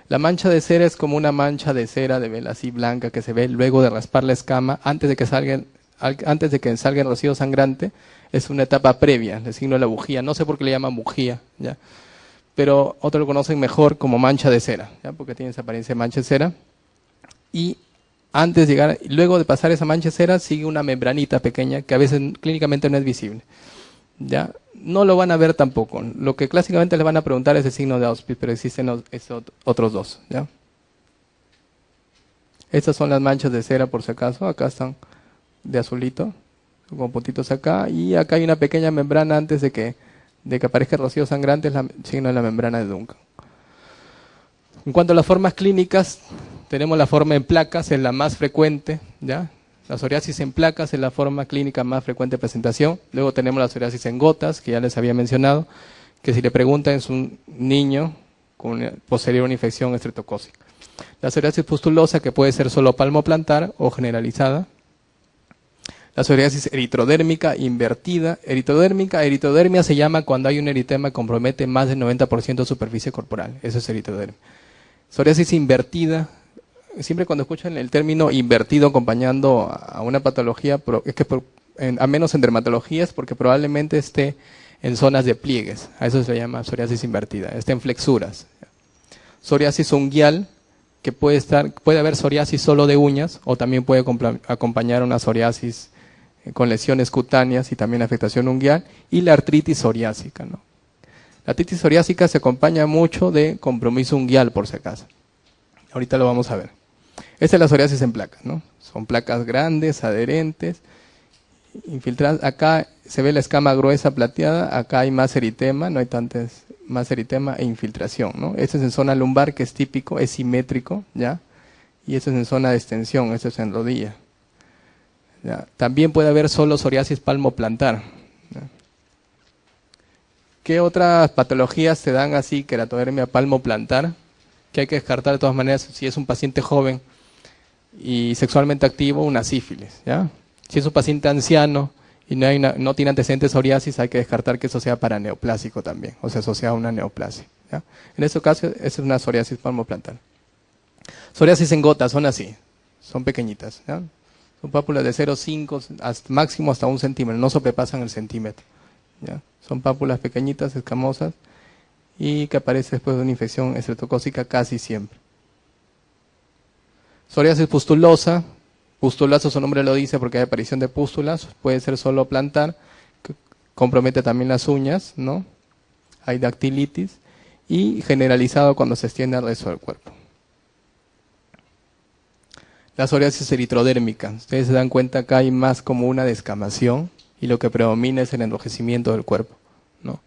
La mancha de cera es como una mancha de cera de vela así blanca que se ve luego de raspar la escama, antes de que salga, antes de que salga el rocío sangrante, es una etapa previa, el signo de la bujía. No sé por qué le llaman bujía, ¿ya? Pero otros lo conocen mejor como mancha de cera, ¿ya? Porque tiene esa apariencia de mancha de cera. Y antes de llegar, luego de pasar esa mancha de cera, sigue una membranita pequeña que a veces clínicamente no es visible, ¿ya? No lo van a ver tampoco. Lo que clásicamente les van a preguntar es el signo de Auspitz, pero existen otros dos, ¿ya? Estas son las manchas de cera, por si acaso. Acá están de azulito, con puntitos acá. Y acá hay una pequeña membrana antes de que, de que aparezca el rocío sangrante, es el signo de la membrana de Duncan. En cuanto a las formas clínicas, tenemos la forma en placas, es la más frecuente, ¿ya? La psoriasis en placas es la forma clínica más frecuente de presentación. Luego tenemos la psoriasis en gotas, que ya les había mencionado, que si le preguntan es un niño con posterior a una infección estreptocócica. La psoriasis pustulosa, que puede ser solo palmoplantar o generalizada. La psoriasis eritrodermica invertida. Eritrodermica, eritodermia se llama cuando hay un eritema que compromete más del noventa por ciento de superficie corporal. Eso es eritrodermia. Psoriasis invertida, siempre cuando escuchan el término invertido acompañando a una patología, es que por, en, a menos en dermatología es porque probablemente esté en zonas de pliegues. A eso se le llama psoriasis invertida. Está en flexuras. Psoriasis unguial, que puede estar, puede haber psoriasis solo de uñas, o también puede acompañar una psoriasis con lesiones cutáneas y también afectación unguial, y la artritis psoriásica, ¿no? La artritis psoriásica se acompaña mucho de compromiso unguial, por si acaso. Ahorita lo vamos a ver. Esta es la psoriasis en placas, ¿no? Son placas grandes, adherentes, infiltradas. Acá se ve la escama gruesa plateada, acá hay más eritema, no hay tantas, más eritema e infiltración, ¿no? Este es en zona lumbar, que es típico, es simétrico, ¿ya? Y este es en zona de extensión, este es en rodilla. ¿Ya? También puede haber solo psoriasis palmoplantar. ¿Ya? ¿Qué otras patologías se dan así, queratodermia palmoplantar? Que hay que descartar de todas maneras si es un paciente joven y sexualmente activo, una sífilis, ¿ya? Si es un paciente anciano y no, hay una, no tiene antecedentes de psoriasis, hay que descartar que eso sea paraneoplásico también, o sea, asociado a una neoplasia, ¿ya? En este caso, esa es una psoriasis palmoplantar. Psoriasis en gotas son así, son pequeñitas, ¿ya? Son pápulas de cero punto cinco, máximo hasta un centímetro, no sobrepasan el centímetro, ¿ya? Son pápulas pequeñitas, escamosas, y que aparece después de una infección estreptocócica casi siempre. Psoriasis pustulosa, pustulazo, su nombre lo dice porque hay aparición de pústulas, puede ser solo plantar, compromete también las uñas, ¿no? Hay dactilitis, y generalizado cuando se extiende al resto del cuerpo. La psoriasis eritrodérmica, ustedes se dan cuenta que hay más como una descamación, y lo que predomina es el enrojecimiento del cuerpo, ¿no?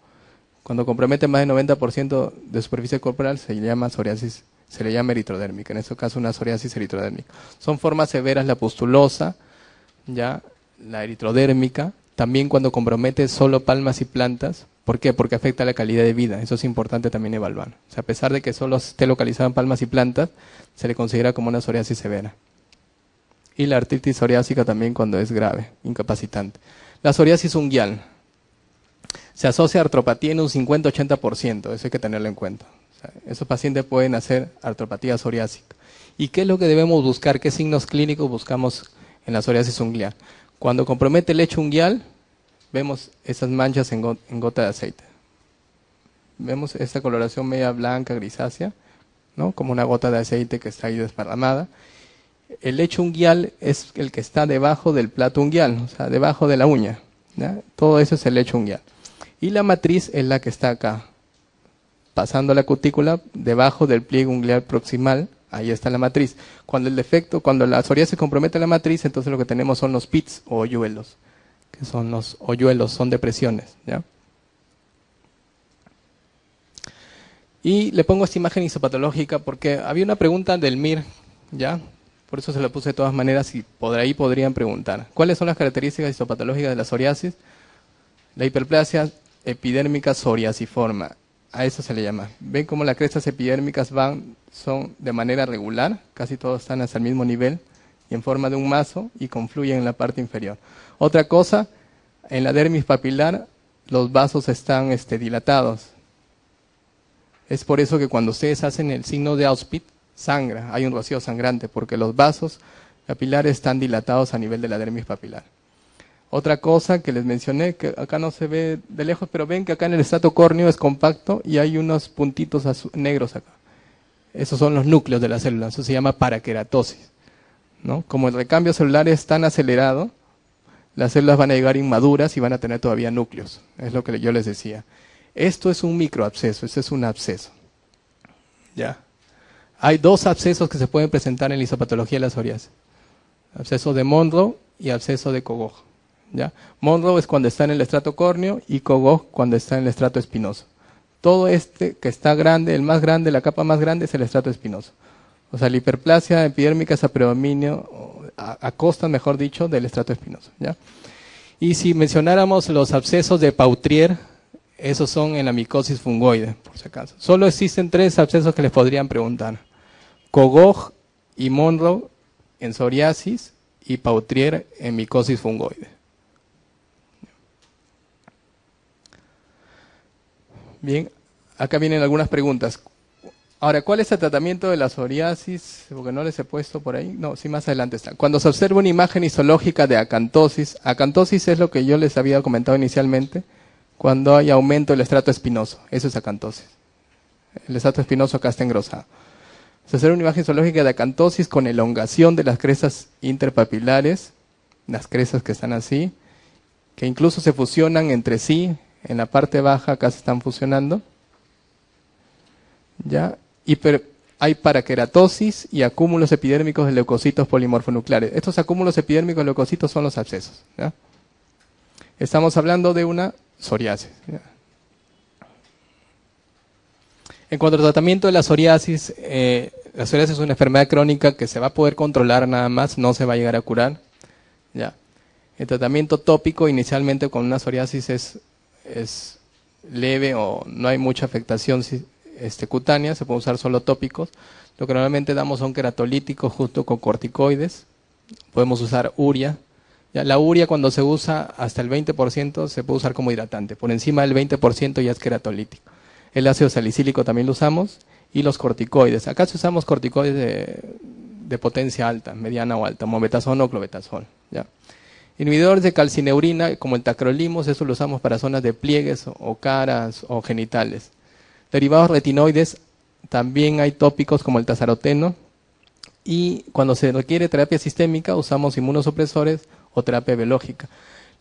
Cuando compromete más del noventa por ciento de superficie corporal se le llama psoriasis, se le llama eritrodérmica, en este caso una psoriasis eritrodérmica. Son formas severas la pustulosa, ya, la eritrodérmica, también cuando compromete solo palmas y plantas. ¿Por qué? Porque afecta la calidad de vida, eso es importante también evaluar. O sea, a pesar de que solo esté localizada en palmas y plantas, se le considera como una psoriasis severa. Y la artritis psoriásica también cuando es grave, incapacitante. La psoriasis unguial. Se asocia a artropatía en un cincuenta a ochenta por ciento, eso hay que tenerlo en cuenta. O sea, esos pacientes pueden hacer artropatía psoriásica. ¿Y qué es lo que debemos buscar? ¿Qué signos clínicos buscamos en la psoriasis unguial? Cuando compromete el lecho unguial, vemos esas manchas en, go en gota de aceite. Vemos esta coloración media blanca, grisácea, ¿no? Como una gota de aceite que está ahí desparramada. El lecho unguial es el que está debajo del plato unguial, o sea, debajo de la uña, ¿ya? Todo eso es el lecho unguial. Y la matriz es la que está acá, pasando la cutícula, debajo del pliegue ungual proximal, ahí está la matriz. Cuando el defecto, cuando la psoriasis compromete la matriz, entonces lo que tenemos son los pits o hoyuelos, que son los hoyuelos, son depresiones, ¿ya? Y le pongo esta imagen isopatológica porque había una pregunta del M I R, ¿ya? Por eso se la puse de todas maneras y por ahí podrían preguntar. ¿Cuáles son las características isopatológicas de la psoriasis? La hiperplasia epidérmica psoriasiforme, a eso se le llama. Ven cómo las crestas epidérmicas van, son de manera regular, casi todos están hasta el mismo nivel, y en forma de un mazo, y confluyen en la parte inferior. Otra cosa, en la dermis papilar, los vasos están este, dilatados. Es por eso que cuando ustedes hacen el signo de Auspitz, sangra, hay un rocío sangrante, porque los vasos papilares están dilatados a nivel de la dermis papilar. Otra cosa que les mencioné, que acá no se ve de lejos, pero ven que acá en el estrato córneo es compacto y hay unos puntitos negros acá. Esos son los núcleos de la célula, eso se llama paraqueratosis, ¿no? Como el recambio celular es tan acelerado, las células van a llegar inmaduras y van a tener todavía núcleos, es lo que yo les decía. Esto es un microabsceso, este es un absceso, ¿ya? Hay dos abscesos que se pueden presentar en la isopatología de la psoriasis. Absceso de Munro y absceso de Kogoj. ¿Ya? Munro es cuando está en el estrato córneo y Kogoj cuando está en el estrato espinoso. Todo este que está grande, el más grande, la capa más grande es el estrato espinoso. O sea, la hiperplasia epidérmica es a predominio, a, a costa, mejor dicho, del estrato espinoso, ¿ya? Y si mencionáramos los abscesos de Pautrier, esos son en la micosis fungoide, por si acaso. Solo existen tres abscesos que les podrían preguntar: Kogoj y Munro en psoriasis y Pautrier en micosis fungoide. Bien, acá vienen algunas preguntas. Ahora, ¿cuál es el tratamiento de la psoriasis? Porque no les he puesto por ahí. No, sí, más adelante está. Cuando se observa una imagen histológica de acantosis, acantosis es lo que yo les había comentado inicialmente, cuando hay aumento del estrato espinoso. Eso es acantosis. El estrato espinoso acá está engrosado. Se observa una imagen histológica de acantosis con elongación de las crestas interpapilares, las crestas que están así, que incluso se fusionan entre sí, en la parte baja acá se están fusionando. Ya. Y hay paraqueratosis y acúmulos epidérmicos de leucocitos polimorfonucleares. Estos acúmulos epidérmicos de leucocitos son los abscesos. ¿Ya? Estamos hablando de una psoriasis. ¿Ya? En cuanto al tratamiento de la psoriasis, eh, la psoriasis es una enfermedad crónica que se va a poder controlar nada más, no se va a llegar a curar. ¿Ya? El tratamiento tópico inicialmente con una psoriasis es, es leve o no hay mucha afectación Este, cutánea, se puede usar solo tópicos. Lo que normalmente damos son queratolíticos justo con corticoides. Podemos usar urea. Ya, la urea cuando se usa hasta el veinte por ciento se puede usar como hidratante. Por encima del veinte por ciento ya es queratolítico. El ácido salicílico también lo usamos. Y los corticoides. Acá se usamos corticoides de, de potencia alta, mediana o alta, como betazol o clobetasol. ¿Ya? Inhibidores de calcineurina, como el tacrolimus, eso lo usamos para zonas de pliegues o caras o genitales. Derivados retinoides, también hay tópicos como el tazaroteno. Y cuando se requiere terapia sistémica, usamos inmunosupresores o terapia biológica.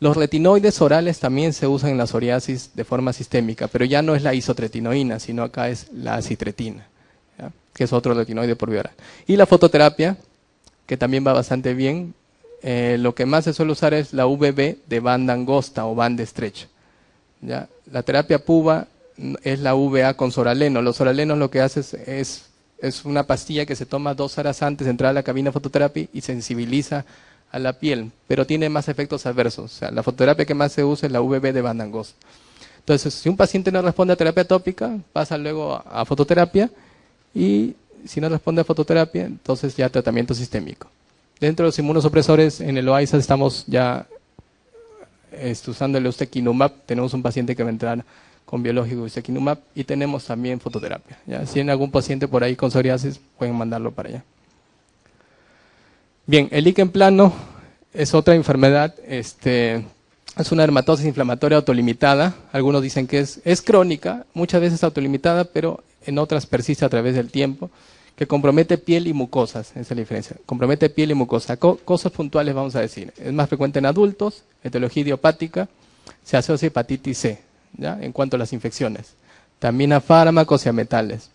Los retinoides orales también se usan en la psoriasis de forma sistémica, pero ya no es la isotretinoína, sino acá es la acitretina, ¿ya? Que es otro retinoide por vía oral. Y la fototerapia, que también va bastante bien. Eh, lo que más se suele usar es la U V B de banda angosta o banda estrecha, ¿ya? La terapia PUVA es la U V A con soraleno. Los soralenos lo que hacen es, es, es una pastilla que se toma dos horas antes de entrar a la cabina de fototerapia y sensibiliza a la piel, pero tiene más efectos adversos. O sea, la fototerapia que más se usa es la U V B de banda angosta. Entonces, si un paciente no responde a terapia tópica, pasa luego a, a fototerapia, y si no responde a fototerapia, entonces ya tratamiento sistémico. Dentro de los inmunosupresores, en el O A I S A estamos ya usando el ustekinumab. Tenemos un paciente que va a entrar con biológico y sequinumab, y tenemos también fototerapia. ¿Ya? Si hay algún paciente por ahí con psoriasis, pueden mandarlo para allá. Bien, el líquen plano es otra enfermedad, este, es una dermatosis inflamatoria autolimitada. Algunos dicen que es, es crónica, muchas veces autolimitada, pero en otras persiste a través del tiempo, que compromete piel y mucosas, esa es la diferencia, compromete piel y mucosa. Co cosas puntuales vamos a decir, es más frecuente en adultos, etiología idiopática, se asocia a hepatitis C. ¿Ya? En cuanto a las infecciones, también a fármacos y a metales.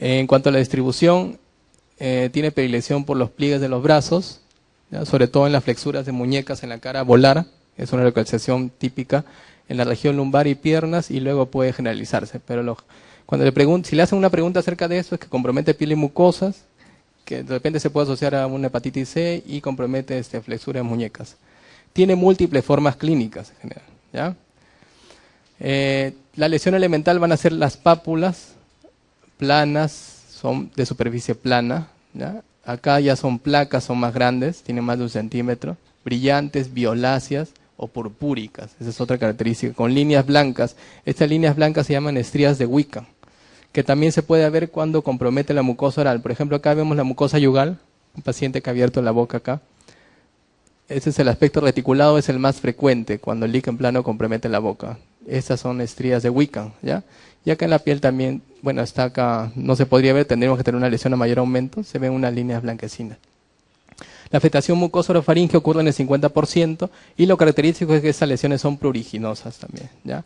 En cuanto a la distribución, eh, tiene predilección por los pliegues de los brazos, ¿ya? Sobre todo en las flexuras de muñecas, en la cara volar, es una localización típica en la región lumbar y piernas, y luego puede generalizarse. Pero lo, cuando le pregunto, si le hacen una pregunta acerca de eso, es que compromete piel y mucosas, que de repente se puede asociar a una hepatitis C y compromete este, flexuras de muñecas. Tiene múltiples formas clínicas en general, ¿ya? Eh, la lesión elemental van a ser las pápulas planas, son de superficie plana, ¿ya? Acá ya son placas, son más grandes, tienen más de un centímetro, brillantes, violáceas o purpúricas, esa es otra característica, con líneas blancas. Estas líneas blancas se llaman estrías de Wickham, que también se puede ver cuando compromete la mucosa oral. Por ejemplo, acá vemos la mucosa yugal, un paciente que ha abierto la boca acá. Ese es el aspecto reticulado, es el más frecuente cuando el líquen plano compromete la boca. Estas son estrías de Wickham, ¿ya? Y acá en la piel también, bueno, está acá, no se podría ver, tendríamos que tener una lesión a mayor aumento, se ven unas líneas blanquecinas. La afectación mucoso-orofaringe ocurre en el cincuenta por ciento, y lo característico es que estas lesiones son pruriginosas también, ¿ya?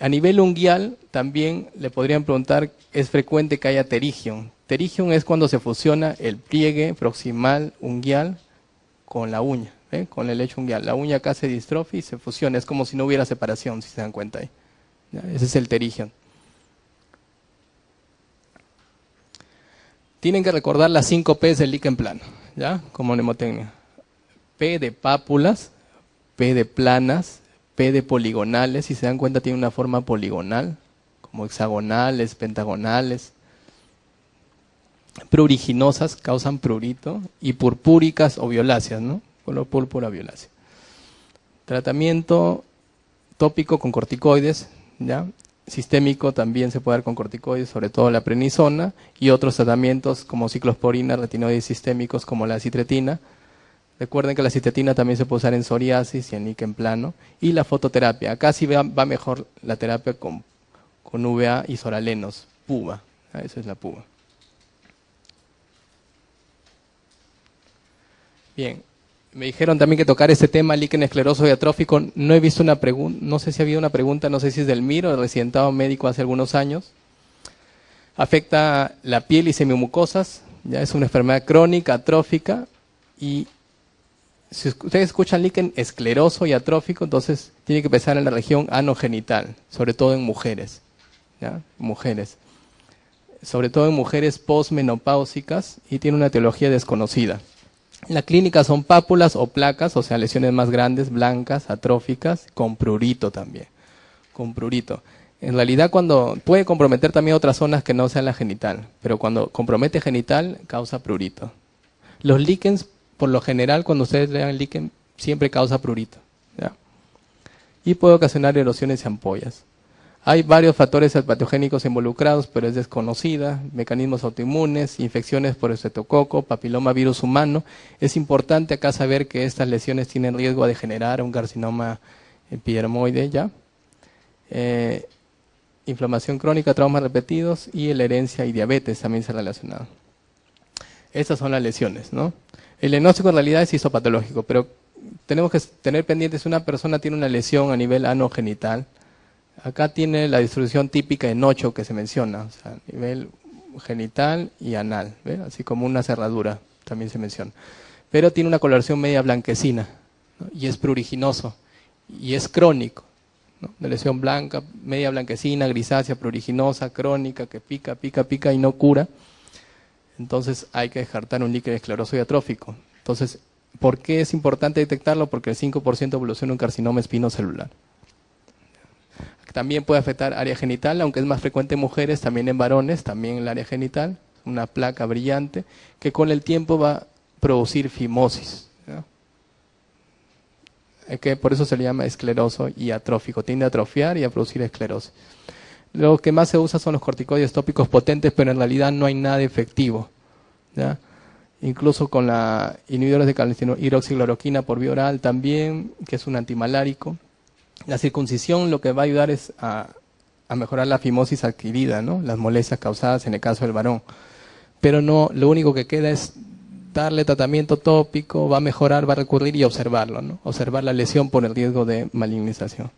A nivel unguial, también le podrían preguntar, es frecuente que haya pterigium. Pterigium es cuando se fusiona el pliegue proximal unguial con la uña. ¿Eh? Con el lecho unguial. La uña acá se distrofia y se fusiona. Es como si no hubiera separación, si se dan cuenta ahí. ¿Ya? Ese es el pterigium. Tienen que recordar las cinco P's del líquen plano, ¿ya? Como mnemotecnia. P de pápulas, P de planas, P de poligonales. Si se dan cuenta, tiene una forma poligonal, como hexagonales, pentagonales. Pruriginosas, causan prurito. Y purpúricas o violáceas, ¿no? Color púrpura violácea. Tratamiento tópico con corticoides, ¿ya? sistémico también se puede dar con corticoides, sobre todo la prednisona, y otros tratamientos como ciclosporina, retinoides sistémicos como la citretina. Recuerden que la citretina también se puede usar en psoriasis y en líquen plano. Y la fototerapia. Acá sí va mejor la terapia con, con U V A y soralenos, PUVA. Esa es la PUVA. Bien. Me dijeron también que tocar este tema, líquen escleroso y atrófico. No he visto una pregunta, no sé si ha habido una pregunta, no sé si es del Miro, el residentado médico hace algunos años. Afecta la piel y semimucosas, ya es una enfermedad crónica, atrófica. Y si ustedes escuchan líquen escleroso y atrófico, entonces tiene que pensar en la región anogenital, sobre todo en mujeres, ¿ya? Mujeres. Sobre todo en mujeres posmenopáusicas y tiene una etiología desconocida. La clínica son pápulas o placas, o sea, lesiones más grandes, blancas, atróficas, con prurito también, con prurito. En realidad cuando puede comprometer también otras zonas que no sean la genital, pero cuando compromete genital causa prurito. Los líquens, por lo general, cuando ustedes lean líquen, siempre causa prurito, ¿ya? Y puede ocasionar erosiones y ampollas. Hay varios factores patogénicos involucrados, pero es desconocida, mecanismos autoinmunes, infecciones por estreptococo, papiloma virus humano. Es importante acá saber que estas lesiones tienen riesgo de generar un carcinoma epidermoide, ¿ya? Eh, inflamación crónica, traumas repetidos y la herencia y diabetes también se han relacionado. Estas son las lesiones, ¿no? El diagnóstico en realidad es histopatológico, pero tenemos que tener pendientes si una persona tiene una lesión a nivel anogenital. Acá tiene la distribución típica en ocho que se menciona, o sea, a nivel genital y anal, ¿ve? Así como una cerradura también se menciona. Pero tiene una coloración media blanquecina, ¿no? Y es pruriginoso y es crónico, ¿no? De lesión blanca, media blanquecina, grisácea, pruriginosa, crónica, que pica, pica, pica y no cura. Entonces hay que descartar un líquen escleroso y atrófico. Entonces, ¿por qué es importante detectarlo? Porque el cinco por ciento evoluciona un carcinoma espinocelular. También puede afectar área genital, aunque es más frecuente en mujeres, también en varones, también en el área genital, una placa brillante, que con el tiempo va a producir fimosis, ¿no? Es que por eso se le llama escleroso y atrófico, tiende a atrofiar y a producir esclerosis. Lo que más se usa son los corticoides tópicos potentes, pero en realidad no hay nada efectivo, ¿ya? Incluso con la inhibidores de calcinohiroxicloroquina por vía oral también, que es un antimalárico. La circuncisión lo que va a ayudar es a, a mejorar la fimosis adquirida, ¿no? Las molestias causadas en el caso del varón. Pero no, lo único que queda es darle tratamiento tópico, va a mejorar, va a recurrir y observarlo, ¿no? Observar la lesión por el riesgo de malignización.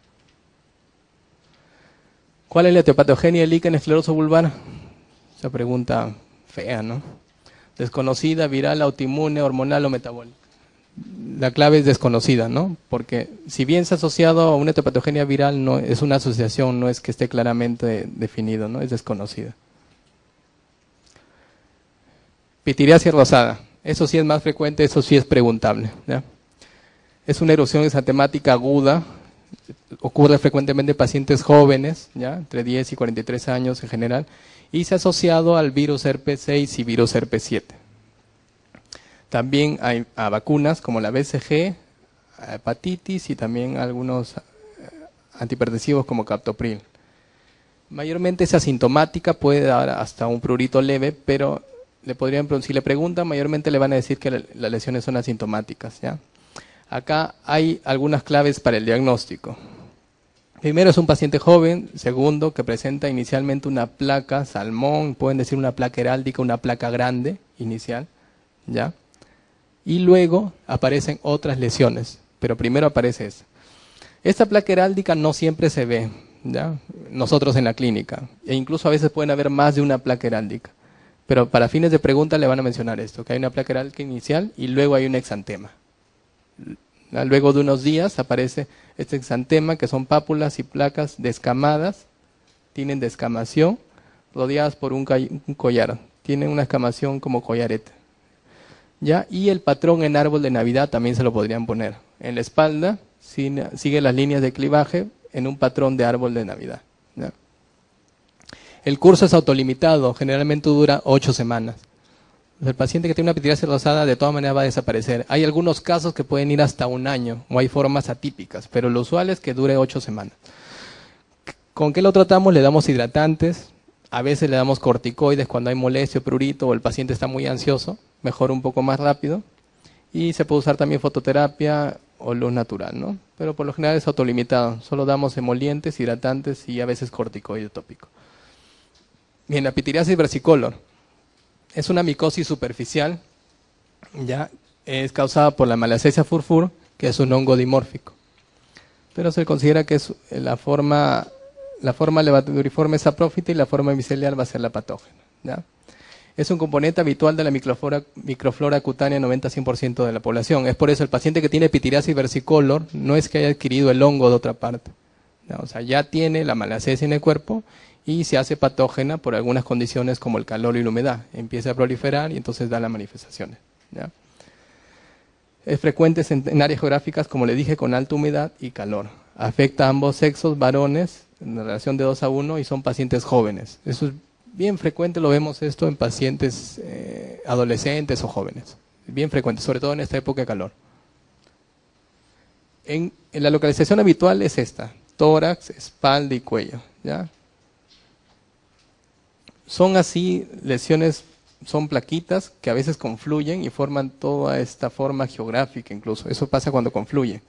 ¿Cuál es la etiopatogenia del líquen escleroso vulvar? Esa pregunta fea, ¿no? Desconocida, viral, autoinmune, hormonal o metabólica. La clave es desconocida, ¿no? Porque si bien se ha asociado a una etiopatogenia viral, no es una asociación, no es que esté claramente definido, ¿no? Es desconocida. Pitiriasis rosada. Eso sí es más frecuente, eso sí es preguntable, ¿ya? Es una erupción exantemática aguda, ocurre frecuentemente en pacientes jóvenes, ¿ya? Entre diez y cuarenta y tres años en general, y se ha asociado al virus herpes seis y virus herpes siete. También hay a vacunas como la B C G, hepatitis y también algunos antihipertensivos como captopril. Mayormente es asintomática, puede dar hasta un prurito leve, pero le podrían, si le preguntan, mayormente le van a decir que las lesiones son asintomáticas, ¿ya? Acá hay algunas claves para el diagnóstico. Primero es un paciente joven, segundo que presenta inicialmente una placa salmón, pueden decir una placa heráldica, una placa grande inicial, ¿ya? Y luego aparecen otras lesiones, pero primero aparece esta. Esta placa heráldica no siempre se ve, ¿ya? Nosotros en la clínica, e incluso a veces pueden haber más de una placa heráldica, pero para fines de pregunta le van a mencionar esto, que hay una placa heráldica inicial y luego hay un exantema. Luego de unos días aparece este exantema, que son pápulas y placas descamadas, tienen descamación, rodeadas por un, un collar, tienen una escamación como collarete, ¿ya? Y el patrón en árbol de Navidad también se lo podrían poner. En la espalda sigue las líneas de clivaje en un patrón de árbol de Navidad, ¿ya? El curso es autolimitado, generalmente dura ocho semanas. El paciente que tiene una pitiriasis rosada de todas maneras va a desaparecer. Hay algunos casos que pueden ir hasta un año o hay formas atípicas, pero lo usual es que dure ocho semanas. ¿Con qué lo tratamos? Le damos hidratantes, a veces le damos corticoides cuando hay molestia, prurito o el paciente está muy ansioso, mejora un poco más rápido. Y se puede usar también fototerapia o luz natural, ¿no? Pero por lo general es autolimitado, solo damos emolientes, hidratantes y a veces corticoide tópico. Bien, la pitiriasis versicolor es una micosis superficial, ya es causada por la Malassezia furfur, que es un hongo dimórfico. Pero se considera que es la forma, la forma levaturiforme es aprófita y la forma miceliar va a ser la patógena, ¿ya? Es un componente habitual de la microflora, microflora cutánea noventa a cien por ciento de la población. Es por eso el paciente que tiene pitiriasis versicolor no es que haya adquirido el hongo de otra parte. No, o sea, ya tiene la malassezia en el cuerpo y se hace patógena por algunas condiciones como el calor y la humedad. Empieza a proliferar y entonces da las manifestaciones, ¿ya? Es frecuente en, en áreas geográficas, como le dije, con alta humedad y calor. Afecta a ambos sexos, varones, en relación de dos a uno y son pacientes jóvenes. Eso es bien frecuente, lo vemos esto en pacientes eh, adolescentes o jóvenes. Bien frecuente, sobre todo en esta época de calor. En, en la localización habitual es esta, tórax, espalda y cuello, ¿ya? Son así lesiones, son plaquitas que a veces confluyen y forman toda esta forma geográfica incluso. Eso pasa cuando confluyen.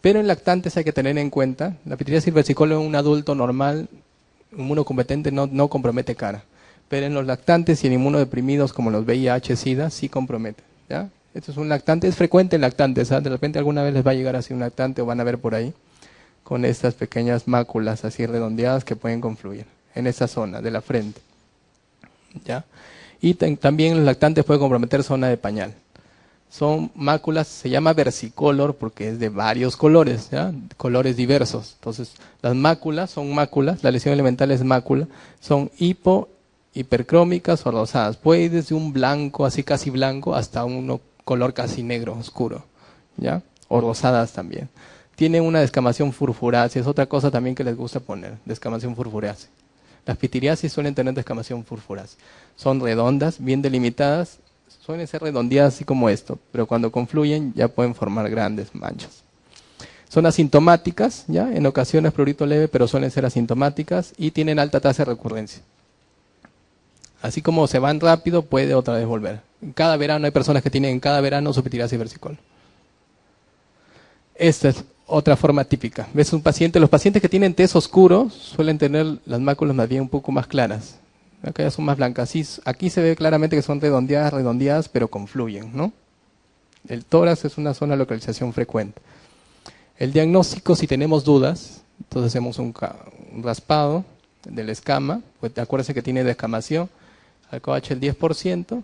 Pero en lactantes hay que tener en cuenta, la pitiriasis versicolor en un adulto normal, inmunocompetente no, no compromete cara, pero en los lactantes y en inmunodeprimidos como los V I H, SIDA, sí compromete, ¿ya? Esto es un lactante, es frecuente en lactantes, ¿sabes? De repente alguna vez les va a llegar así un lactante o van a ver por ahí, con estas pequeñas máculas así redondeadas que pueden confluir en esa zona de la frente, ¿ya? Y también los lactantes pueden comprometer zona de pañal. Son máculas, se llama versicolor porque es de varios colores, ¿ya? Colores diversos. Entonces, las máculas son máculas, la lesión elemental es mácula, son hipo, hipercrómicas o rosadas. Puede ir desde un blanco, así casi blanco, hasta un color casi negro, oscuro, ¿ya? O rosadas también. Tiene una descamación furfurácea, es otra cosa también que les gusta poner, descamación furfurácea. Las pitiriasis suelen tener descamación furfurácea. Son redondas, bien delimitadas, suelen ser redondeadas así como esto, pero cuando confluyen ya pueden formar grandes manchas. Son asintomáticas, ya en ocasiones prurito leve, pero suelen ser asintomáticas y tienen alta tasa de recurrencia. Así como se van rápido, puede otra vez volver. En cada verano hay personas que tienen en cada verano su pitiriasis versicolor. Esta es otra forma típica. Ves un paciente, los pacientes que tienen tez oscuro suelen tener las máculas más bien un poco más claras. Acá ya son más blancas. Aquí se ve claramente que son redondeadas, redondeadas, pero confluyen, ¿no? El tórax es una zona de localización frecuente. El diagnóstico, si tenemos dudas, entonces hacemos un, un raspado de la escama. Pues acuérdense que tiene descamación. Al Kogoj el diez por ciento.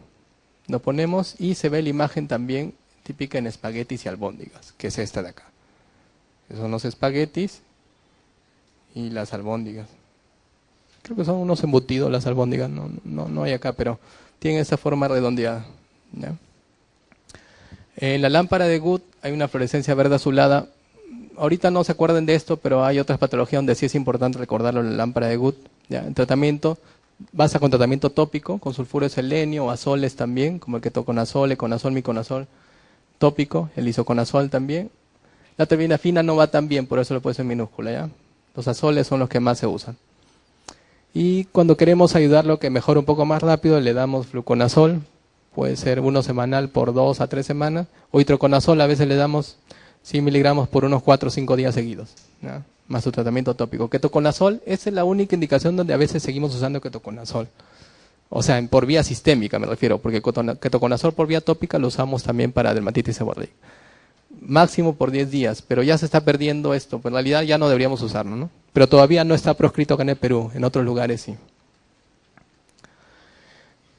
Lo ponemos y se ve la imagen también típica en espaguetis y albóndigas, que es esta de acá. Esos son los espaguetis y las albóndigas. Creo que son unos embutidos las albóndigas, no, no, no hay acá, pero tienen esa forma redondeada, ¿ya? En la lámpara de Wood hay una fluorescencia verde azulada. Ahorita no se acuerden de esto, pero hay otras patologías donde sí es importante recordarlo en la lámpara de Wood, ¿ya? En tratamiento, basta con tratamiento tópico, con sulfuro de selenio, o azoles también, como el ketoconazol, econazol, miconazol tópico, el isoconazol también. La terbinafina no va tan bien, por eso lo he puesto en minúscula, ¿ya? Los azoles son los que más se usan. Y cuando queremos ayudarlo que mejore un poco más rápido, le damos fluconazol, puede ser uno semanal por dos a tres semanas, o itroconazol, a veces le damos cien miligramos por unos cuatro o cinco días seguidos, ¿no? Más su tratamiento tópico. Ketoconazol, esa es la única indicación donde a veces seguimos usando ketoconazol. O sea, por vía sistémica me refiero, porque ketoconazol por vía tópica lo usamos también para dermatitis seborreica. Máximo por diez días, pero ya se está perdiendo esto, pero en realidad ya no deberíamos usarlo, ¿no? Pero todavía no está proscrito acá en el Perú, en otros lugares sí.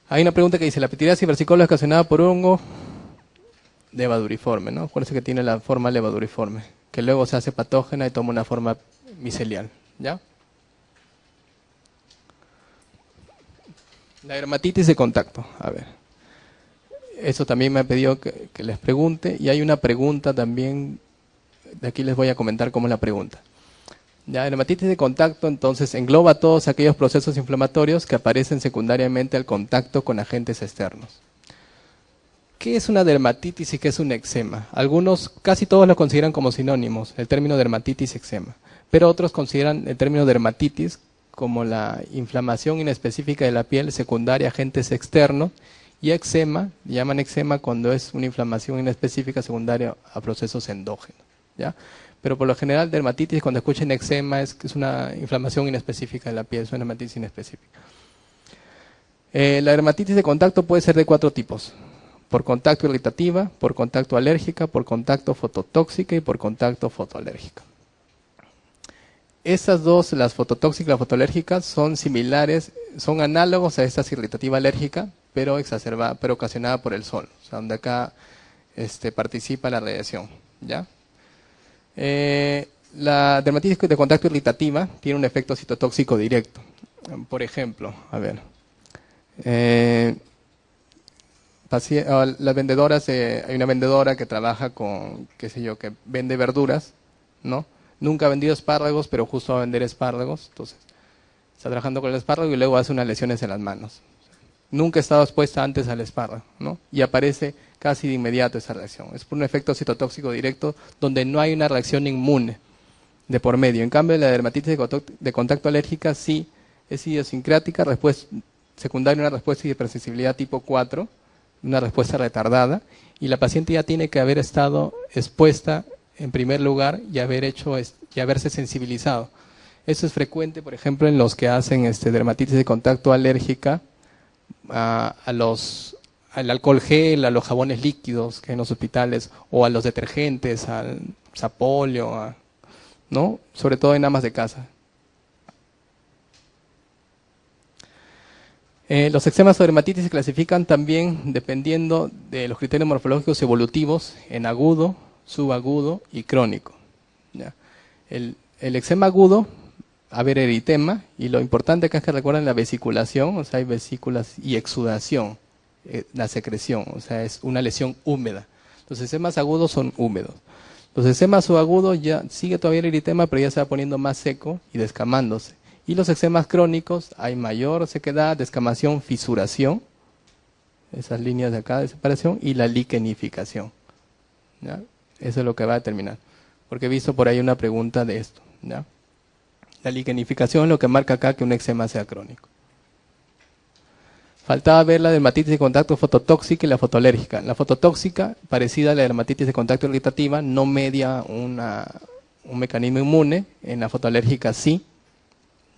Hay una pregunta que dice, ¿la pitiriasis versicolor es ocasionada por hongo levaduriforme, ¿no? Acuérdense que tiene la forma levaduriforme, que luego se hace patógena y toma una forma micelial, ¿ya? La dermatitis de contacto, a ver. Eso también me ha pedido que, que les pregunte, y hay una pregunta también, de aquí les voy a comentar cómo es la pregunta. La dermatitis de contacto entonces engloba todos aquellos procesos inflamatorios que aparecen secundariamente al contacto con agentes externos. ¿Qué es una dermatitis y qué es un eczema? Algunos, casi todos lo consideran como sinónimos, el término dermatitis y eczema. Pero otros consideran el término dermatitis como la inflamación inespecífica de la piel secundaria a agentes externos, y eczema, llaman eczema cuando es una inflamación inespecífica secundaria a procesos endógenos, ¿ya? Pero por lo general dermatitis, cuando escuchen eczema, es, es una inflamación inespecífica de la piel, es una dermatitis inespecífica. Eh, la dermatitis de contacto puede ser de cuatro tipos: por contacto irritativa, por contacto alérgica, por contacto fototóxica y por contacto fotoalérgica. Estas dos, las fototóxicas y las fotoalérgicas, son similares, son análogos a esta irritativa alérgica, pero exacerbada, pero ocasionada por el sol, o sea, donde acá este, participa la radiación, ¿ya? Eh, la dermatitis de contacto irritativa tiene un efecto citotóxico directo. Por ejemplo, a ver, eh, las vendedoras, eh, hay una vendedora que trabaja con, qué sé yo, que vende verduras, ¿no? Nunca ha vendido espárragos, pero justo va a vender espárragos. Entonces, está trabajando con el espárrago y luego hace unas lesiones en las manos. Nunca ha estado expuesta antes al espárrago, ¿no? Y aparece casi de inmediato esa reacción. Es por un efecto citotóxico directo donde no hay una reacción inmune de por medio. En cambio, la dermatitis de contacto alérgica sí es idiosincrática, respuesta secundaria, una respuesta de hipersensibilidad tipo cuatro, una respuesta retardada, y la paciente ya tiene que haber estado expuesta en primer lugar y haber hecho y haberse sensibilizado. Eso es frecuente, por ejemplo, en los que hacen este, dermatitis de contacto alérgica a, a los, al alcohol gel, a los jabones líquidos que hay en los hospitales, o a los detergentes, al sapolio, a, ¿no? Sobre todo en amas de casa. Eh, los eczemas o dermatitis se clasifican también dependiendo de los criterios morfológicos evolutivos en agudo, subagudo y crónico, ¿ya? El, el eczema agudo, a ver, eritema, y lo importante acá es que recuerden la vesiculación, o sea, hay vesículas y exudación, eh, la secreción, o sea, es una lesión húmeda. Los eczemas agudos son húmedos. Los eczemas subagudos ya sigue todavía el eritema, pero ya se va poniendo más seco y descamándose. Y los eczemas crónicos hay mayor sequedad, descamación, fisuración, esas líneas de acá de separación, y la liquenificación, ¿ya? Eso es lo que va a determinar, porque he visto por ahí una pregunta de esto, ¿ya? La liquenificación es lo que marca acá que un eczema sea crónico. Faltaba ver la dermatitis de contacto fototóxica y la fotoalérgica. La fototóxica, parecida a la dermatitis de contacto irritativa, no media una, un mecanismo inmune, en la fotoalérgica sí,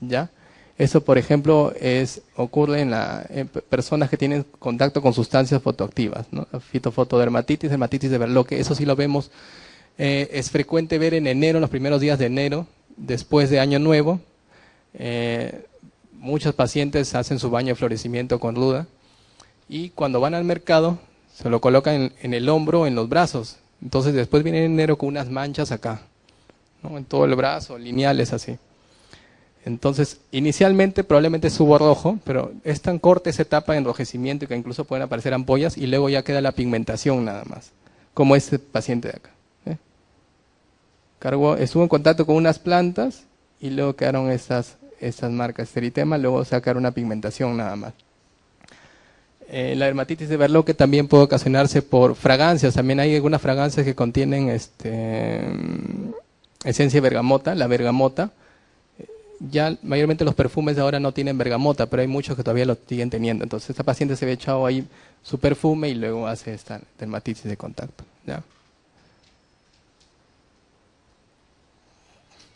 ¿ya? Eso, por ejemplo, es, ocurre en, la, en personas que tienen contacto con sustancias fotoactivas, ¿no? Fitofotodermatitis, dermatitis de Berloque, eso sí lo vemos. Eh, es frecuente ver en enero, los primeros días de enero, después de Año Nuevo, eh, muchos pacientes hacen su baño de florecimiento con ruda, y cuando van al mercado, se lo colocan en, en el hombro, en los brazos. Entonces, después viene en enero con unas manchas acá, ¿no? En todo el brazo, lineales así. Entonces, inicialmente probablemente subo rojo, pero es tan corta esa etapa de enrojecimiento que incluso pueden aparecer ampollas y luego ya queda la pigmentación nada más, como este paciente de acá, ¿eh? Cargó, estuvo en contacto con unas plantas y luego quedaron estas, estas marcas, eritema, luego sacar una pigmentación nada más. Eh, la dermatitis de Berloque también puede ocasionarse por fragancias, también hay algunas fragancias que contienen este, esencia de bergamota, la bergamota. Ya mayormente los perfumes de ahora no tienen bergamota, pero hay muchos que todavía lo siguen teniendo. Entonces, esta paciente se ve echado ahí su perfume y luego hace esta dermatitis de contacto, ¿ya?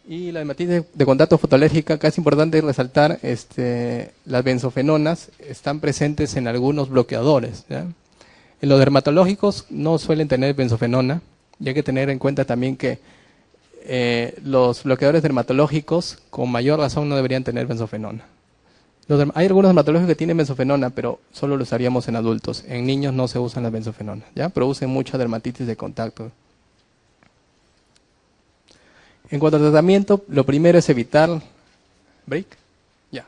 Y la dermatitis de contacto fotoalérgica, acá es importante resaltar, este, las benzofenonas están presentes en algunos bloqueadores, ¿ya? En los dermatológicos no suelen tener benzofenona, y hay que tener en cuenta también que Eh, los bloqueadores dermatológicos con mayor razón no deberían tener benzofenona. Los, hay algunos dermatológicos que tienen benzofenona, pero solo lo usaríamos en adultos. En niños no se usan las benzofenonas, ¿ya? Producen mucha dermatitis de contacto. En cuanto al tratamiento, lo primero es evitar break, ya,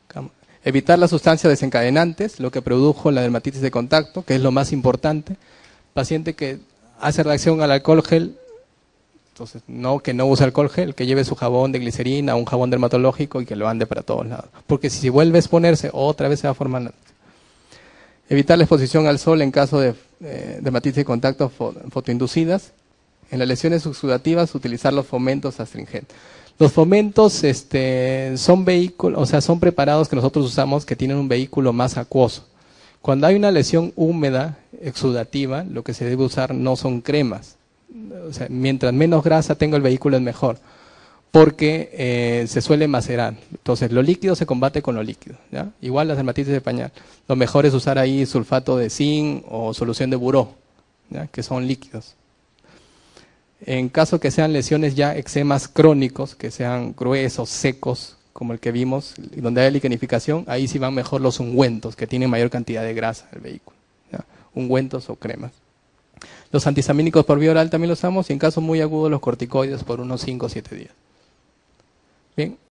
yeah. evitar las sustancias desencadenantes, lo que produjo la dermatitis de contacto, que es lo más importante. Paciente que hace reacción al alcohol gel, entonces, no, que no use alcohol gel, que lleve su jabón de glicerina, un jabón dermatológico y que lo ande para todos lados. Porque si vuelve a exponerse, otra vez se va a formar. Evitar la exposición al sol en caso de eh, dermatitis de contacto fotoinducidas. En las lesiones exudativas, utilizar los fomentos astringentes. Los fomentos este, son vehículos, o sea, son preparados que nosotros usamos que tienen un vehículo más acuoso. Cuando hay una lesión húmeda exudativa, lo que se debe usar no son cremas. O sea, mientras menos grasa tenga el vehículo es mejor, porque eh, se suele macerar. Entonces, lo líquido se combate con lo líquido, ¿ya? Igual las dermatitis de pañal. Lo mejor es usar ahí sulfato de zinc o solución de buró, ¿ya? Que son líquidos. En caso que sean lesiones ya eczemas crónicos, que sean gruesos, secos, como el que vimos, donde hay liquenificación, ahí sí van mejor los ungüentos, que tienen mayor cantidad de grasa el vehículo, ¿ya? Ungüentos o cremas. Los antihistamínicos por vía oral también los usamos, y en casos muy agudos los corticoides por unos cinco o siete días. Bien,